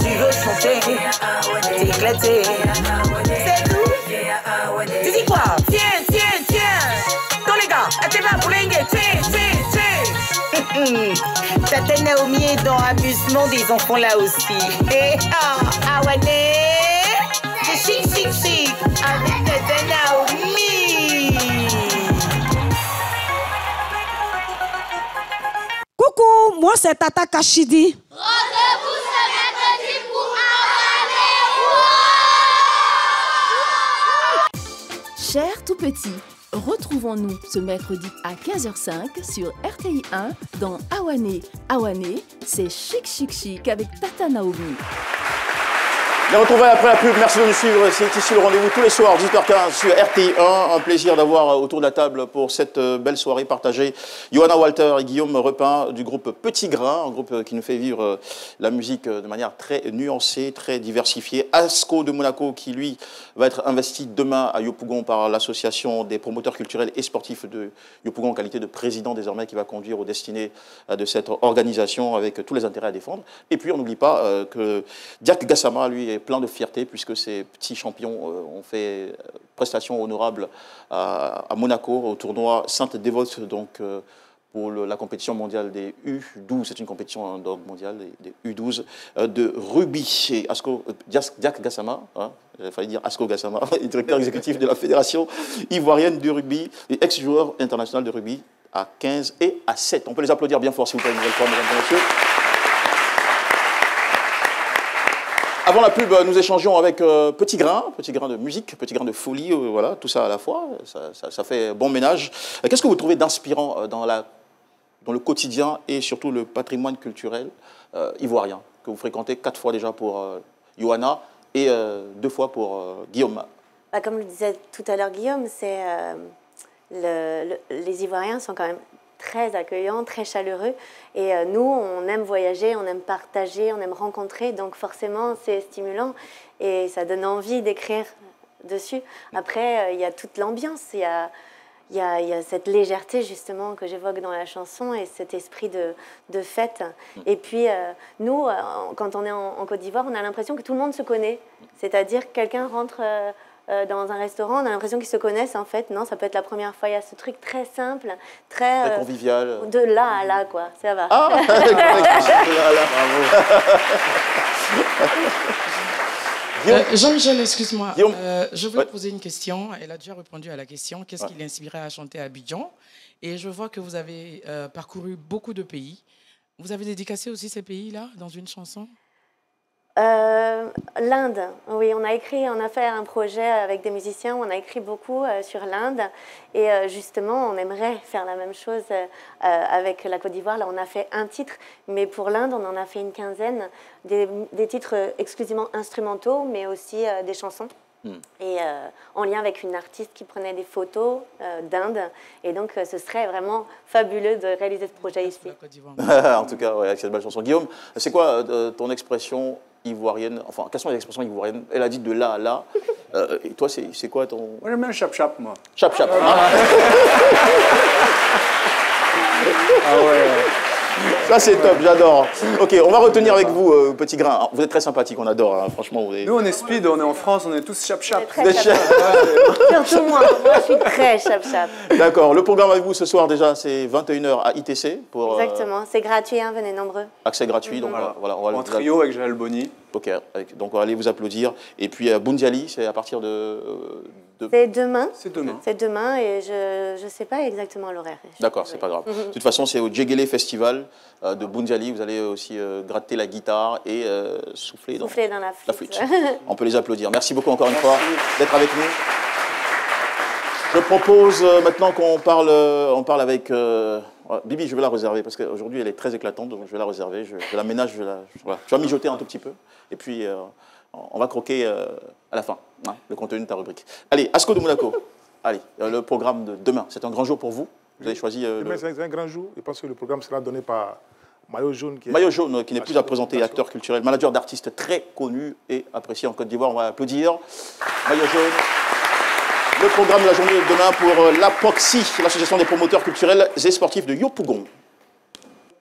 tu veux chanter, t'éclater, c'est tout. Tu dis quoi? Tiens, tiens, tiens, ton les gars, elle t'es là pour l'enguer, tiens, tiens, tiens. Tata Naomi est dans l'amusement des enfants là aussi. Et oh, Awane, c'est chic, chic, chic, avec Tata Naomi. Coucou, moi c'est Tata Kachidi. Rendez-vous ce mercredi pour avaler. Wow! Chers tout petits, retrouvons-nous ce mercredi à quinze heures cinq sur R T I un dans Awane. Awane, c'est chic chic chic avec Tata Naomi. Les retrouvailles après la pub, merci de nous suivre, c'est ici le rendez-vous tous les soirs, dix-huit heures quinze sur R T I un. Un plaisir d'avoir autour de la table pour cette belle soirée partagée Johanna, Walter et Guillaume Repin du groupe Petit Grain, un groupe qui nous fait vivre la musique de manière très nuancée, très diversifiée. Asco de Monaco qui, lui, va être investi demain à Yopougon par l'association des promoteurs culturels et sportifs de Yopougon en qualité de président désormais qui va conduire aux destinées de cette organisation avec tous les intérêts à défendre. Et puis on n'oublie pas que Diak Gassama, lui, est plein de fierté puisque ces petits champions ont fait prestation honorable à Monaco au tournoi Sainte-Dévote donc pour la compétition mondiale des U douze. C'est une compétition donc mondiale des U douze de rugby. Et Asco, Diak Gassama, hein, il fallait dire Asco Gassama, directeur exécutif de la Fédération ivoirienne du rugby et ex-joueur international de rugby à quinze et à sept. On peut les applaudir bien fort si vous voulez une nouvelle fois, mesdames et messieurs. Avant la pub, nous échangeons avec euh, Petit Grain, Petit Grain de musique, Petit Grain de folie, euh, voilà, tout ça à la fois, ça, ça, ça fait bon ménage. Qu'est-ce que vous trouvez d'inspirant dans, dans le quotidien et surtout le patrimoine culturel euh, ivoirien, que vous fréquentez quatre fois déjà pour euh, Johanna et euh, deux fois pour euh, Guillaume? Bah, comme le disait tout à l'heure Guillaume, c'est, euh, le, le, les Ivoiriens sont quand même très accueillant, très chaleureux. Et euh, nous, on aime voyager, on aime partager, on aime rencontrer. Donc forcément, c'est stimulant et ça donne envie d'écrire dessus. Après, il euh, y a toute l'ambiance, il y a, y, a, y a cette légèreté justement que j'évoque dans la chanson et cet esprit de, de fête. Et puis, euh, nous, euh, quand on est en, en Côte d'Ivoire, on a l'impression que tout le monde se connaît. C'est-à-dire quelqu'un rentre... Euh, Euh, dans un restaurant, on a l'impression qu'ils se connaissent en fait. Non, ça peut être la première fois. Il y a ce truc très simple, très, très convivial. Euh, de là à là, quoi. Ça va. Ah, de là à là. Bravo. euh, Jean-Michel, excuse-moi. Euh, je voulais ouais. poser une question. Elle a déjà répondu à la question. Qu'est-ce ouais. qui l'inspirait à chanter à Abidjan? Et je vois que vous avez euh, parcouru beaucoup de pays. Vous avez dédicacé aussi ces pays-là dans une chanson? Euh, L'Inde, oui, on a écrit, on a fait un projet avec des musiciens, on a écrit beaucoup euh, sur l'Inde et euh, justement on aimerait faire la même chose euh, avec la Côte d'Ivoire. Là on a fait un titre, mais pour l'Inde on en a fait une quinzaine, des, des titres exclusivement instrumentaux mais aussi euh, des chansons. Mmh. Et euh, en lien avec une artiste qui prenait des photos euh, d'Inde. Et donc, euh, ce serait vraiment fabuleux de réaliser ce projet ici. En tout cas, ouais, avec cette belle chanson. Guillaume, c'est quoi euh, ton expression ivoirienne, enfin, quelles sont les expressions ivoiriennes? Elle a dit de là à là. Euh, et toi, c'est quoi ton... Moi, j'aime bien chap-chap, moi. Chap-chap. Ah, hein? Ah ouais. Ça, c'est ouais. Top, j'adore. OK, on va retenir avec vous, euh, Petit Grain. Alors, vous êtes très sympathique, on adore, hein, franchement. Vous êtes... Nous, on est speed, on est en France, on est tous chap-chap. Surtout moi, moi, je suis très chap-chap. D'accord, le programme avec vous ce soir, déjà, c'est vingt et une heures à I T C. Pour, exactement, euh... c'est gratuit, hein, venez nombreux. Accès gratuit, mm-hmm. donc voilà. voilà on va en trio vous... avec Jaël Bonny. OK, donc allez vous applaudir. Et puis, à Bundiali, c'est à partir de... de... C'est demain. C'est demain. C'est demain et je ne sais pas exactement l'horaire. D'accord, c'est pas grave. De toute façon, c'est au Djégélé Festival euh, de Bundiali. Vous allez aussi euh, gratter la guitare et euh, souffler, dans, souffler dans la flûte. La flûte. On peut les applaudir. Merci beaucoup encore Merci. une fois d'être avec nous. Je propose euh, maintenant qu'on parle, euh, on parle avec... Euh, Bibi, je vais la réserver parce qu'aujourd'hui, elle est très éclatante. Donc, je vais la réserver. Je, je la ménage. Je, la, je, voilà. je vais mijoter un tout petit peu. Et puis, euh, on va croquer euh, à la fin hein, le contenu de ta rubrique. Allez, Asco de Monaco. Allez, euh, le programme de demain. C'est un grand jour pour vous. Vous avez choisi... Euh, demain, le... c'est un grand jour. Je pense que le programme sera donné par Maillot Jaune. Qui est... Maillot Jaune, qui n'est plus à présenter, acteur culturel, manager d'artistes très connu et apprécié en Côte d'Ivoire. On va applaudir. Maillot Jaune. Le programme de la journée de demain pour l'Apoxy, l'association des promoteurs culturels et sportifs de Yopougon.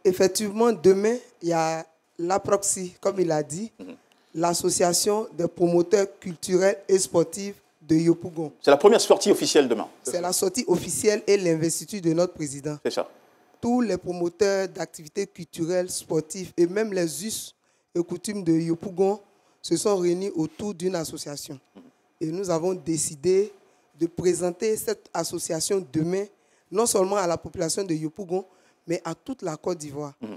Effectivement, demain, il y a l'Apoxy, comme il a dit, mm-hmm. l'association des promoteurs culturels et sportifs de Yopougon. C'est la première sortie officielle demain. C'est la sortie officielle et l'investiture de notre président. C'est ça. Tous les promoteurs d'activités culturelles, sportives et même les us et coutumes de Yopougon se sont réunis autour d'une association. Et nous avons décidé de présenter cette association demain, non seulement à la population de Yopougon, mais à toute la Côte d'Ivoire. Mmh.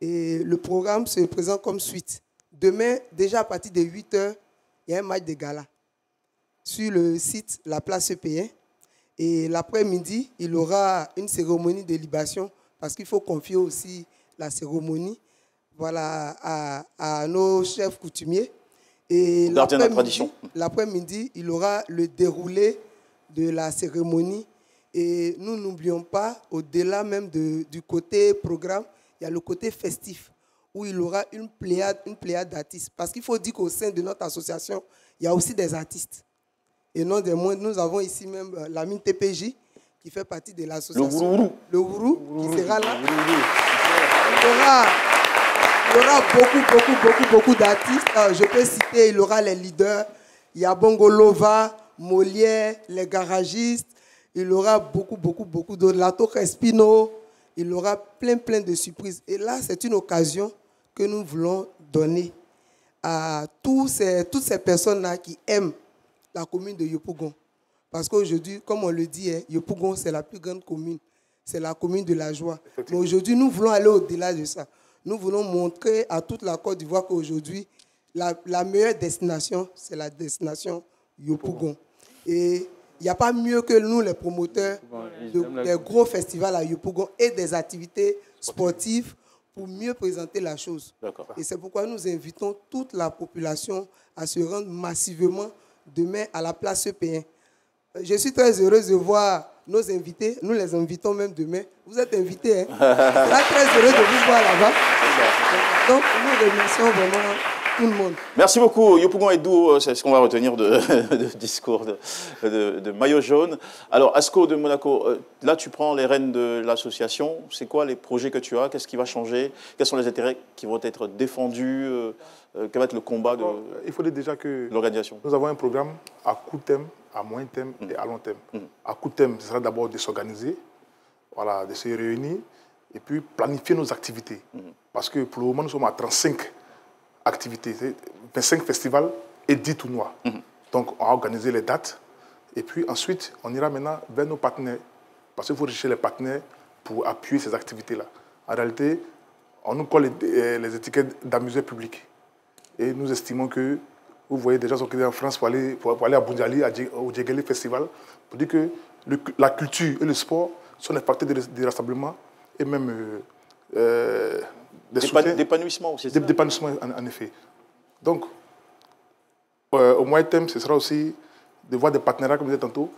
Et le programme se présente comme suite. Demain, déjà à partir de huit heures, il y a un match de gala sur le site La Place E P un. Et l'après-midi, il y aura une cérémonie de libation, parce qu'il faut confier aussi la cérémonie voilà, à, à nos chefs coutumiers. Et l'après-midi, il aura le déroulé de la cérémonie. Et nous n'oublions pas, au-delà même de, du côté programme, il y a le côté festif, où il aura une pléiade, une pléiade d'artistes. Parce qu'il faut dire qu'au sein de notre association, il y a aussi des artistes. Et non des moindres, nous avons ici même l'amine T P J, qui fait partie de l'association. Le Wourou, qui sera là. Il aura... Il y aura beaucoup, beaucoup, beaucoup, beaucoup d'artistes. Je peux citer, il y aura les leaders. Il y a Bongolova, Molière, les garagistes. Il y aura beaucoup, beaucoup, beaucoup d'autres. Lato Crespino. Il y aura plein, plein de surprises. Et là, c'est une occasion que nous voulons donner à tous ces, toutes ces personnes-là qui aiment la commune de Yopougon. Parce qu'aujourd'hui, comme on le dit, Yopougon, c'est la plus grande commune. C'est la commune de la joie. Mais aujourd'hui, nous voulons aller au-delà de ça. Nous voulons montrer à toute la Côte d'Ivoire qu'aujourd'hui, la, la meilleure destination, c'est la destination Yopougon. Et il n'y a pas mieux que nous, les promoteurs, de, des gros festivals à Yopougon et des activités sportives pour mieux présenter la chose. Et c'est pourquoi nous invitons toute la population à se rendre massivement demain à la place E P un. Je suis très heureuse de voir nos invités. Nous les invitons même demain. Vous êtes invités. Hein? Très heureux de vous voir là-bas. Donc, nous remercions vraiment tout le monde. Merci beaucoup. Yopougon Edou, c'est ce qu'on va retenir de, de discours de, de, de Maillot Jaune. Alors, Asco de Monaco, là, tu prends les rênes de l'association. C'est quoi les projets que tu as? Qu'est-ce qui va changer? Quels sont les intérêts qui vont être défendus? Quel va être le combat de l'organisation? Il faut dire déjà que nous avons un programme à court terme, à moyen terme et à long terme. Mmh. À court terme, ce sera d'abord de s'organiser, voilà, de se réunir et puis planifier nos activités. Mmh. Parce que pour le moment, nous sommes à trente-cinq activités, vingt-cinq festivals et dix tournois. Mmh. Donc, on a organisé les dates et puis ensuite, on ira maintenant vers nos partenaires. Parce qu'il faut rechercher les partenaires pour appuyer ces activités-là. En réalité, on nous colle les, les étiquettes d'amuseurs publics. Et nous estimons que vous voyez déjà gens qui sont en France pour aller, pour, pour aller à Bundiali, au Djégélé Festival, pour dire que le, la culture et le sport sont des facteurs de, de rassemblement et même euh, euh, des soutiens. D'épanouissement aussi. D'épanouissement, en, en effet. Donc, euh, au moyen terme, ce sera aussi de voir des partenariats, comme je disais tantôt,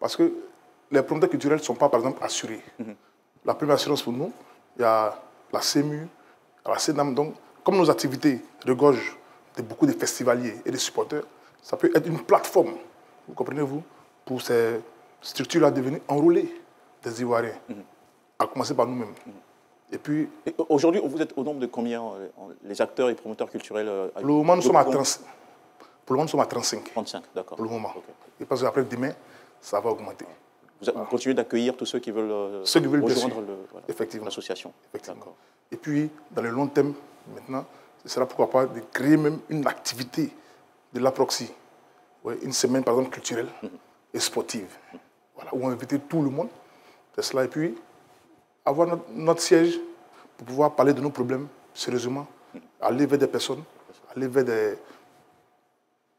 parce que les promoteurs culturels ne sont pas, par exemple, assurés. Mm-hmm. La première assurance pour nous, il y a la C M U, la C N A M. Donc, comme nos activités regorgent de beaucoup de festivaliers et de supporters, ça peut être une plateforme, vous comprenez-vous, pour ces structures-là devenir enroulées des Ivoiriens, mmh. à commencer par nous-mêmes. Mmh. Et puis... Aujourd'hui, vous êtes au nombre de combien, les acteurs et promoteurs culturels? Pour le moment, nous sommes à trente-cinq. Pour le moment, nous sommes à trente-cinq. trente-cinq, d'accord. Pour le moment. Okay. Et parce qu'après demain, ça va augmenter. Vous ah. continuez d'accueillir tous ceux qui veulent, ceux qui veulent rejoindre l'association. Voilà, et puis, dans le long terme, maintenant, ce sera pourquoi pas de créer même une activité de la proxy. Ouais, une semaine, par exemple, culturelle mm -hmm. et sportive. Mm -hmm. Voilà, où on invite tout le monde. C'est cela. Et puis, avoir notre, notre siège pour pouvoir parler de nos problèmes sérieusement, mm -hmm. aller vers des personnes, aller vers des,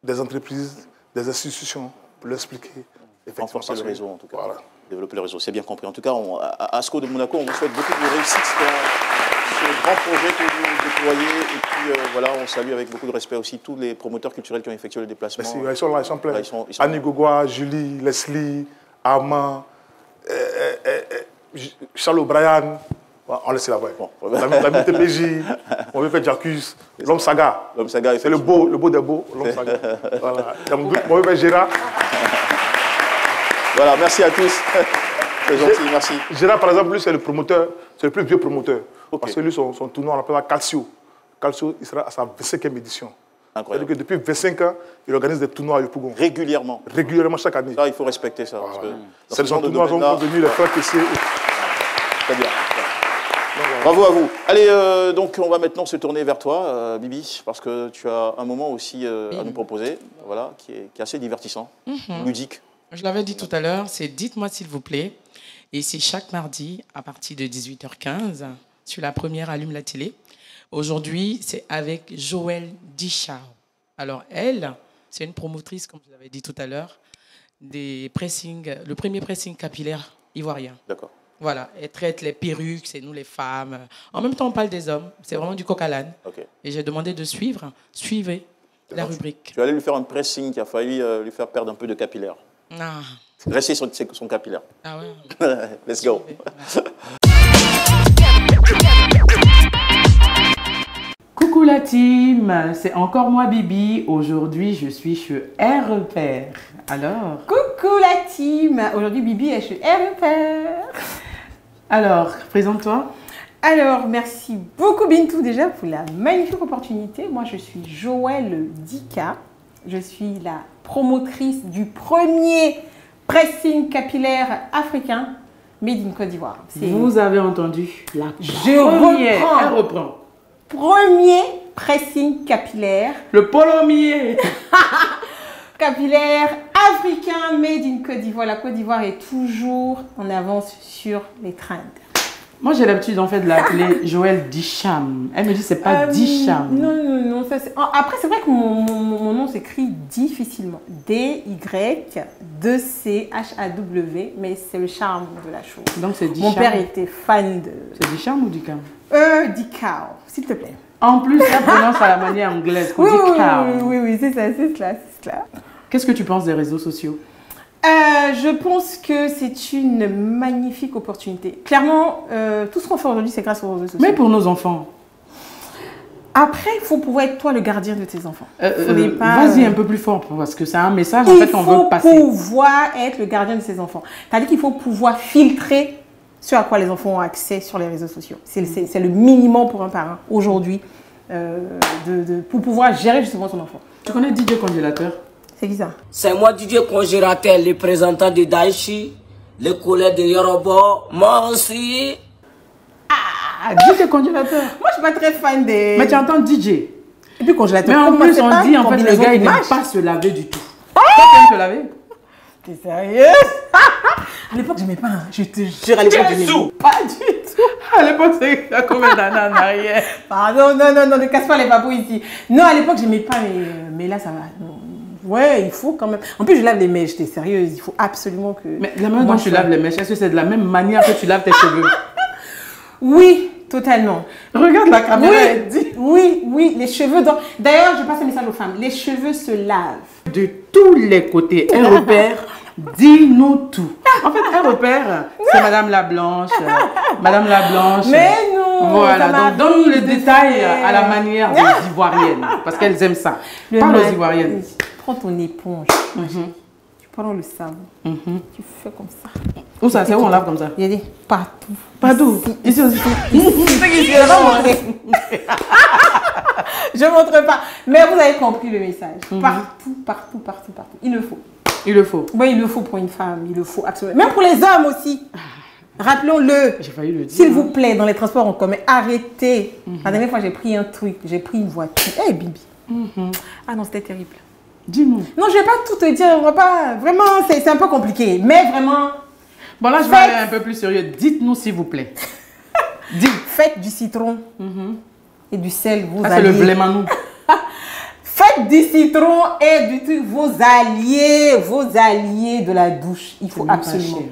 des entreprises, mm -hmm. des institutions, pour leur expliquer. Renforcer le réseau, en tout cas. Voilà. Développer le réseau, c'est bien compris. En tout cas, on, à Asco de Monaco, on vous souhaite beaucoup de réussite sur ce grand projet que vous déployez. Et puis, euh, voilà, on salue avec beaucoup de respect aussi tous les promoteurs culturels qui ont effectué le déplacement. Merci. Ils sont là, ils sont pleins. Là, ils sont, ils sont Annie Gogoua, Julie, Leslie, Ama, euh, euh, euh, Charles O'Brien. On laisse la vraie. Bon. L'ami T P J, on veut faire Jacques, l'homme saga. L'homme saga, c'est le beau, le beau des beaux, l'homme saga. Voilà. On veut faire Gérard. Voilà, merci à tous. C'est gentil, merci. Gérard, par exemple, lui, c'est le promoteur, c'est le plus vieux promoteur. Okay. Parce que lui, son, son tournoi, on l'appelle Calcio. Calcio, il sera à sa vingt-cinquième édition. Incroyable. C'est-à-dire que depuis vingt-cinq ans, il organise des tournois à Yopougon. Régulièrement. Régulièrement, chaque année. Ça, il faut respecter ça. Voilà. C'est son tournoi, on est devenus les frères T C. Très bien. Bravo à vous. Allez, euh, donc on va maintenant se tourner vers toi, euh, Bibi, parce que tu as un moment aussi euh, à nous proposer, voilà, qui est, qui est assez divertissant, mm-hmm. ludique. Je l'avais dit tout à l'heure, c'est Dites-moi s'il vous plaît. Et c'est chaque mardi à partir de dix-huit heures quinze sur la première Allume la télé. Aujourd'hui, c'est avec Joëlle Dika. Alors elle, c'est une promotrice, comme je l'avais dit tout à l'heure, des pressings, le premier pressing capillaire ivoirien. D'accord. Voilà, elle traite les perruques, c'est nous les femmes. En même temps, on parle des hommes. C'est vraiment du coq à l'âne. Okay. Et j'ai demandé de suivre, suivez la rubrique. Tu, tu allais lui faire un pressing qui a failli euh, lui faire perdre un peu de capillaire. Ah. Dresser son, son capillaire. Ah ouais. Let's go. Coucou la team, c'est encore moi Bibi. Aujourd'hui, je suis chez R-Repère. Alors. Coucou la team, aujourd'hui Bibi est chez R-Repère. Alors, présente-toi. Alors, merci beaucoup Bintou déjà pour la magnifique opportunité. Moi, je suis Joëlle Dika. Je suis la promotrice du premier pressing capillaire africain made in Côte d'Ivoire. Vous avez entendu la Je première, reprends. Elle reprend. Premier pressing capillaire. Le premier capillaire africain made in Côte d'Ivoire. La Côte d'Ivoire est toujours en avance sur les trends. Moi, j'ai l'habitude en fait de l'appeler Joëlle Dicham. Elle me dit c'est pas euh, Dicham. Non, non, non. Ça, après, c'est vrai que mon, mon, mon nom s'écrit difficilement. D Y deux C H A W, mais c'est le charme de la chose. Donc, c'est Dicham. Mon père était fan de... C'est Dicham ou Dikao? Euh, Dikao, s'il te plaît. En plus, ça prononce à la manière anglaise. Oui, oui, oui, oui, c'est ça, c'est cela, c'est cela. Qu'est-ce que tu penses des réseaux sociaux? Euh, je pense que c'est une magnifique opportunité. Clairement, euh, tout ce qu'on fait aujourd'hui, c'est grâce aux réseaux sociaux. Mais pour nos enfants. Après, il faut pouvoir être toi le gardien de tes enfants. Euh, euh, Vas-y euh... un peu plus fort, parce que c'est un message en fait qu'on veut passer. Il faut pouvoir être le gardien de ses enfants. C'est-à-dire qu'il faut pouvoir filtrer ce à quoi les enfants ont accès sur les réseaux sociaux. C'est mmh. le minimum pour un parent aujourd'hui euh, de, de, pour pouvoir gérer justement son enfant. Tu connais Didier Congélateur? C'est qui ça? C'est moi Didier Congérateur, le représentant de Daichi, le collègue de Yoruba, moi aussi. Ah, Didier Congélateur. Moi, je suis pas très fan des... Mais tu entends D J. Et puis Congélateur. Mais en plus, on dit, en fait, le gars, il n'aime pas se laver du tout. Toi, tu aimes te laver? T'es sérieuse? À l'époque, je n'aimais pas, hein. Je te jure, à l'époque, je n'aimais pas du tout. À l'époque, c'est combien d'années en arrière? Pardon, non, non, non, ne casse pas les babous ici. Non, à l'époque, je n'aimais pas, mais, mais là, ça va. Non. Ouais, il faut quand même. En plus, je lave les mèches, t'es sérieuse. Il faut absolument que... Mais la manière dont tu laves les mèches, est-ce que c'est de la même manière que tu laves tes cheveux? Oui, totalement. Regarde la caméra, elle dit. Oui, oui, les cheveux... Dans... D'ailleurs, je passe un message aux femmes. Les cheveux se lavent. De tous les côtés, un repère, dis-nous tout. En fait, un repère, c'est Madame la Blanche. Madame la Blanche. Mais non. Voilà, donc donne le détail à la manière des Ivoiriennes, parce qu'elles aiment ça. Parle aux Ivoiriennes. Prends ton éponge, mm -hmm. tu prends le savon, mm -hmm. tu fais comme ça. Où ça? C'est où on lave comme ça? Il y a des partout. Partout? Ici aussi. Je ne montre pas. Mais vous avez compris le message. Mm -hmm. Partout, partout, partout, partout. Il le faut. Il le faut. Oui, il le faut pour une femme, il le faut absolument. Même pour les hommes aussi. Rappelons-le, s'il vous plaît, dans les transports en commun, arrêtez. Mm -hmm. La dernière fois, j'ai pris un truc, j'ai pris une voiture. Eh, hey, Bibi. Mm -hmm. Ah non, c'était terrible. Dis-nous. Non, je ne vais pas tout te dire, on va pas... Vraiment, c'est un peu compliqué, mais vraiment... Bon, là, je vais aller un peu plus sérieux. Dites-nous, s'il vous plaît. Dites. Faites du citron mm -hmm. et du sel, vous allez... Ah, c'est le blé manou. Faites du citron et du truc, vos alliés, vos alliés de la douche. Il faut absolument...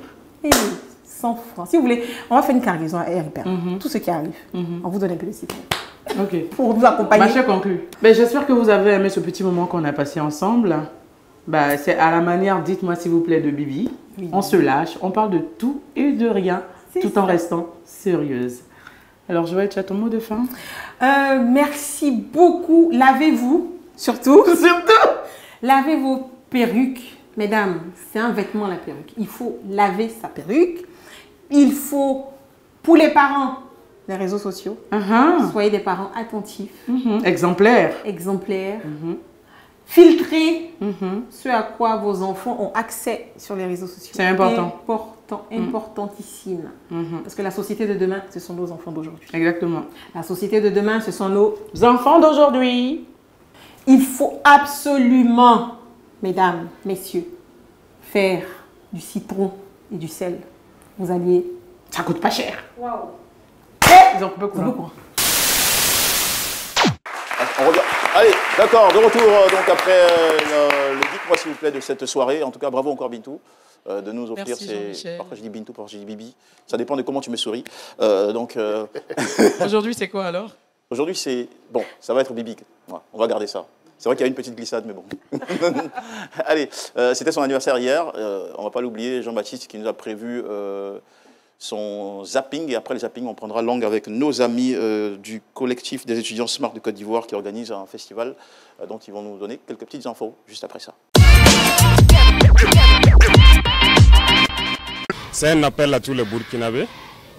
cent francs. Si vous voulez, on va faire une cargaison à R P R. Mm-hmm. Tout ce qui arrive, mm-hmm. on vous donne un peu de citron. Ok. Pour vous accompagner. Marché conclu. Ben, j'espère que vous avez aimé ce petit moment qu'on a passé ensemble. Ben, c'est à la manière, dites-moi s'il vous plaît, de Bibi. Oui. On se lâche, on parle de tout et de rien, tout ça. En restant sérieuse. Alors, Joëlle, tu as ton mot de fin? euh, Merci beaucoup. Lavez-vous, surtout. Surtout. Lavez vos perruques. Mesdames, c'est un vêtement la perruque. Il faut laver sa perruque. Il faut, pour les parents, les réseaux sociaux, uh-huh. soyez des parents attentifs. Uh-huh. Exemplaires. Exemplaires. Uh-huh. Filtrez uh-huh. ce à quoi vos enfants ont accès sur les réseaux sociaux. C'est important. Important, importantissime. Uh-huh. Parce que la société de demain, ce sont nos enfants d'aujourd'hui. Exactement. La société de demain, ce sont nos enfants d'aujourd'hui. Il faut absolument, mesdames, messieurs, faire du citron et du sel. Vous alliez... Ça coûte pas cher. Waouh. Ils ont coupé courant. Allez, d'accord, de retour euh, donc après euh, le, le dites-moi s'il vous plaît de cette soirée. En tout cas, bravo encore Bintou euh, de nous offrir ces... Parfois je dis Bintou, parfois je dis Bibi. Ça dépend de comment tu me souris. Euh, donc euh... Aujourd'hui, c'est quoi alors? Aujourd'hui, c'est... Bon, ça va être Bibi. Ouais, on va garder ça. C'est vrai qu'il y a une petite glissade, mais bon. Allez, euh, c'était son anniversaire hier. Euh, on ne va pas l'oublier, Jean-Baptiste qui nous a prévu euh, son zapping. Et après le zapping, on prendra langue avec nos amis euh, du collectif des étudiants Smart de Côte d'Ivoire qui organise un festival euh, dont ils vont nous donner quelques petites infos juste après ça. C'est un appel à tous les Burkinabés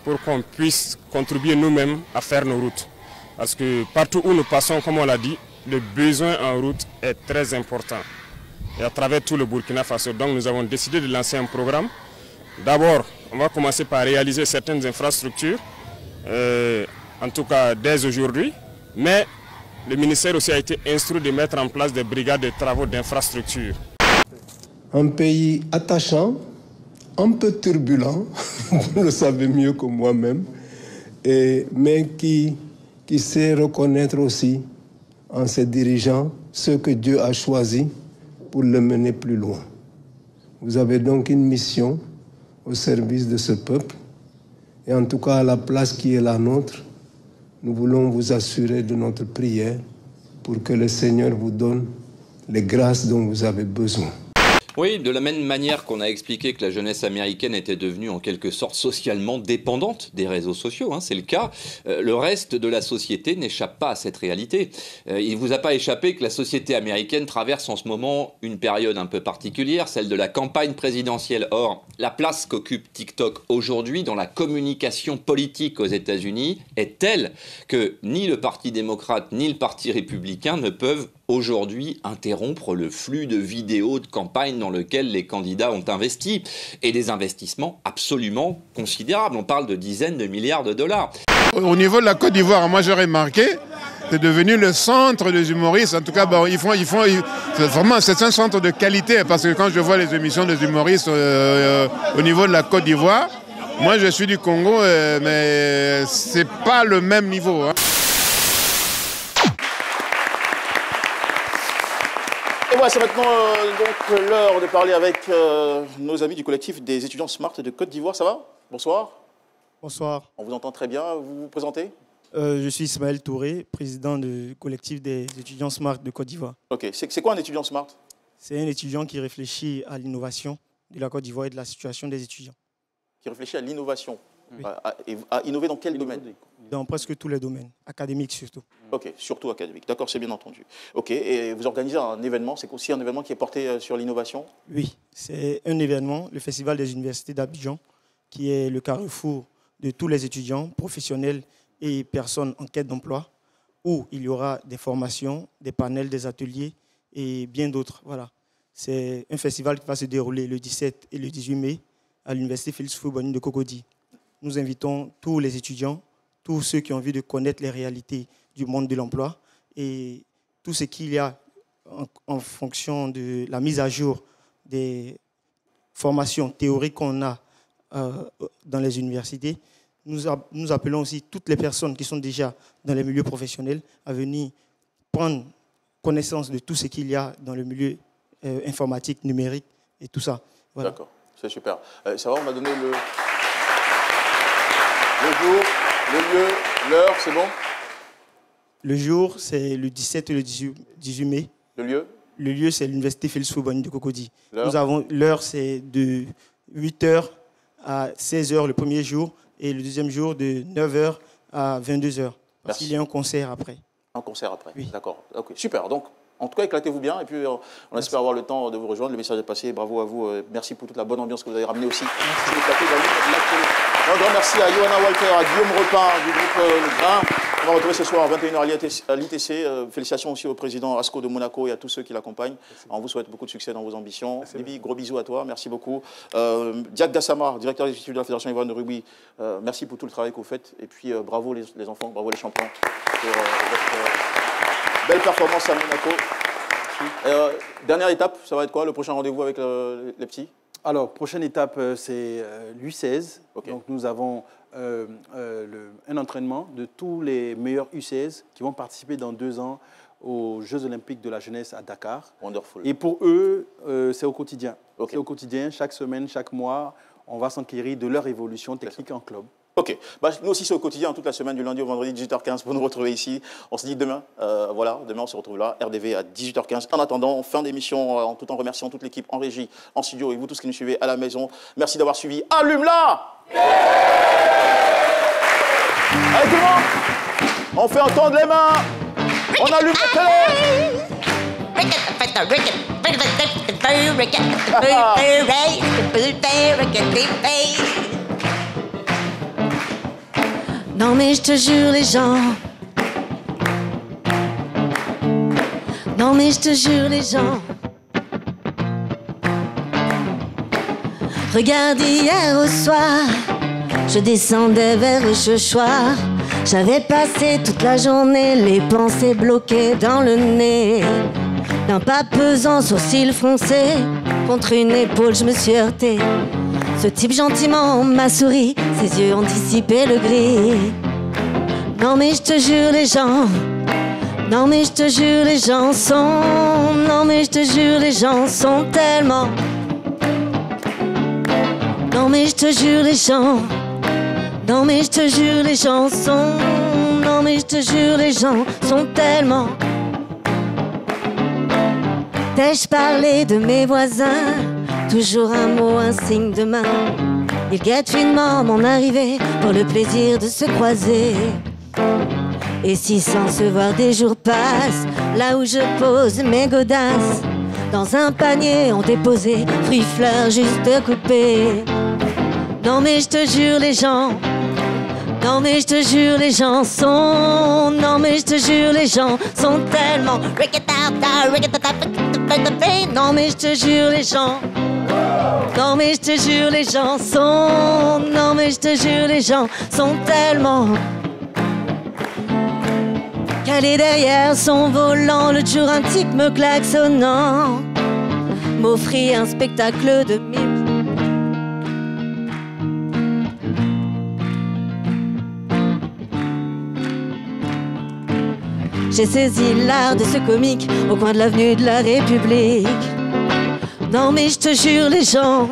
pour qu'on puisse contribuer nous-mêmes à faire nos routes. Parce que partout où nous passons, comme on l'a dit, le besoin en route est très important et à travers tout le Burkina Faso. Donc nous avons décidé de lancer un programme. D'abord, on va commencer par réaliser certaines infrastructures, euh, en tout cas dès aujourd'hui. Mais le ministère aussi a été instruit de mettre en place des brigades de travaux d'infrastructure. Un pays attachant, un peu turbulent, vous le savez mieux que moi-même, mais qui, qui sait reconnaître aussi en se dirigeant ce que Dieu a choisi pour le mener plus loin. Vous avez donc une mission au service de ce peuple et en tout cas à la place qui est la nôtre, nous voulons vous assurer de notre prière pour que le Seigneur vous donne les grâces dont vous avez besoin. Oui, de la même manière qu'on a expliqué que la jeunesse américaine était devenue en quelque sorte socialement dépendante des réseaux sociaux, hein, c'est le cas, euh, le reste de la société n'échappe pas à cette réalité. Euh, il ne vous a pas échappé que la société américaine traverse en ce moment une période un peu particulière, celle de la campagne présidentielle. Or, la place qu'occupe TikTok aujourd'hui dans la communication politique aux États-Unis est telle que ni le Parti démocrate ni le Parti républicain ne peuvent aujourd'hui interrompre le flux de vidéos de campagne dans lequel les candidats ont investi, et des investissements absolument considérables. On parle de dizaines de milliards de dollars. Au niveau de la Côte d'Ivoire, moi j'aurais marqué, c'est devenu le centre des humoristes. En tout cas, bon, ils font, ils font, ils... vraiment, c'est un centre de qualité, parce que quand je vois les émissions des humoristes euh, euh, au niveau de la Côte d'Ivoire, moi je suis du Congo, euh, mais c'est pas le même niveau. Hein. Ouais, c'est maintenant euh, l'heure de parler avec euh, nos amis du collectif des étudiants Smart de Côte d'Ivoire. Ça va? Bonsoir. Bonsoir. On vous entend très bien. Vous vous présentez? euh, Je suis Ismaël Touré, président du collectif des étudiants Smart de Côte d'Ivoire. Ok. C'est quoi un étudiant Smart? C'est un étudiant qui réfléchit à l'innovation de la Côte d'Ivoire et de la situation des étudiants. Qui réfléchit à l'innovation? oui. à, à, à innover dans quel domaine? Dans presque tous les domaines, académiques surtout. Ok, surtout académique. D'accord, c'est bien entendu. Ok, et vous organisez un événement, c'est aussi un événement qui est porté sur l'innovation? Oui, c'est un événement, le Festival des universités d'Abidjan, qui est le carrefour de tous les étudiants, professionnels et personnes en quête d'emploi, où il y aura des formations, des panels, des ateliers et bien d'autres. Voilà. C'est un festival qui va se dérouler le dix-sept et le dix-huit mai à l'université Félix Houphouët-Boigny de Cocody. Nous invitons tous les étudiants, tous ceux qui ont envie de connaître les réalités du monde de l'emploi et tout ce qu'il y a en, en fonction de la mise à jour des formations théoriques qu'on a euh, dans les universités. Nous, a, nous appelons aussi toutes les personnes qui sont déjà dans les milieux professionnels à venir prendre connaissance de tout ce qu'il y a dans le milieu euh, informatique, numérique et tout ça. Voilà. D'accord, c'est super. Euh, ça va, on m'a donné le, le jour, le lieu, l'heure, c'est bon? Le jour, c'est le dix-sept et le dix-huit mai. Le lieu? Le lieu, c'est l'université Félix Houphouët-Boigny de Cocody. L'heure, c'est de huit heures à seize heures le premier jour et le deuxième jour de neuf heures à vingt-deux heures. Parce qu'il y a un concert après. Un concert après, oui. D'accord. Okay. Super, donc en tout cas, éclatez-vous bien et puis on merci. Espère avoir le temps de vous rejoindre. Le message est passé, bravo à vous. Merci pour toute la bonne ambiance que vous avez ramenée aussi. Un grand merci à Johanna, Walter, à Guillaume Repin du groupe euh, Le Grain. On va retrouver ce soir à vingt et une heures à l'I T C. Euh, félicitations aussi au président Asco de Monaco et à tous ceux qui l'accompagnent. On vous souhaite beaucoup de succès dans vos ambitions. Déby, gros bisous à toi. Merci beaucoup. Euh, Diak Gassama, directeur exécutif de la Fédération ivoirienne de rugby. Euh, merci pour tout le travail que vous faites. Et puis euh, bravo les, les enfants, bravo les champions pour euh, votre euh, belle performance à Monaco. Euh, dernière étape, ça va être quoi le prochain rendez-vous avec euh, les petits? Alors, prochaine étape, c'est l'U seize. Okay. Donc, nous avons euh, euh, le, un entraînement de tous les meilleurs U seize qui vont participer dans deux ans aux Jeux Olympiques de la Jeunesse à Dakar. Wonderful. Et pour eux, euh, c'est au quotidien. Okay. C'est au quotidien, chaque semaine, chaque mois, on va s'enquérir de leur évolution technique en club. Ok, bah, nous aussi c'est au quotidien, toute la semaine du lundi au vendredi dix-huit heures quinze pour nous retrouver ici. On se dit demain, euh, voilà, demain on se retrouve là, R D V à dix-huit heures quinze. En attendant, fin d'émission, en tout en remerciant toute l'équipe en régie, en studio et vous tous qui nous suivez à la maison. Merci d'avoir suivi Allume-la télé. Allez tout le monde, on fait entendre les mains, on allume la télé. Non mais je te jure les gens, non mais je te jure les gens. Regarde hier au soir, je descendais vers le Chouchoir. J'avais passé toute la journée les pensées bloquées dans le nez. D'un pas pesant, sourcil froncé, contre une épaule je me suis heurtée. Ce type gentiment m'a souri, ses yeux ont dissipé le gris. Non mais je te jure les gens, non mais je te jure les gens sont, non mais je te jure les gens sont tellement. Non mais je te jure les gens, non mais je te jure les gens sont, non mais je te jure les gens sont tellement. T'ai-je parlé de mes voisins? Toujours un mot, un signe de main. Ils guettent finement mon arrivée pour le plaisir de se croiser. Et si sans se voir des jours passent, là où je pose mes godasses, dans un panier ont déposé fruits, fleurs juste coupés. Non mais je te jure les gens, non mais je te jure les gens sont, non mais je te jure les gens sont tellement. Non mais je te jure les gens, non mais je te jure les gens sont, non mais je te jure les gens sont tellement. Qu'elle est derrière son volant, le jour un tic me klaxonnant m'offrit un spectacle de mime. J'ai saisi l'art de ce comique au coin de l'avenue de la République. Non mais je te jure les gens,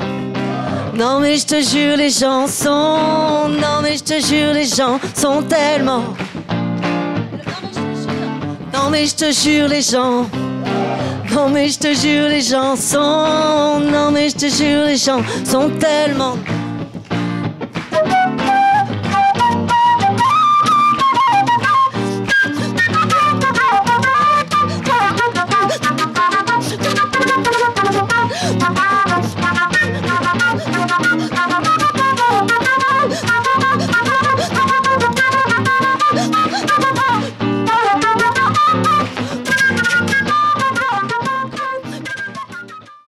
non mais je te jure les gens sont, non mais je te jure les gens sont tellement. Non mais je te jure les gens, non mais je te jure les gens sont, non mais je te jure les gens sont tellement.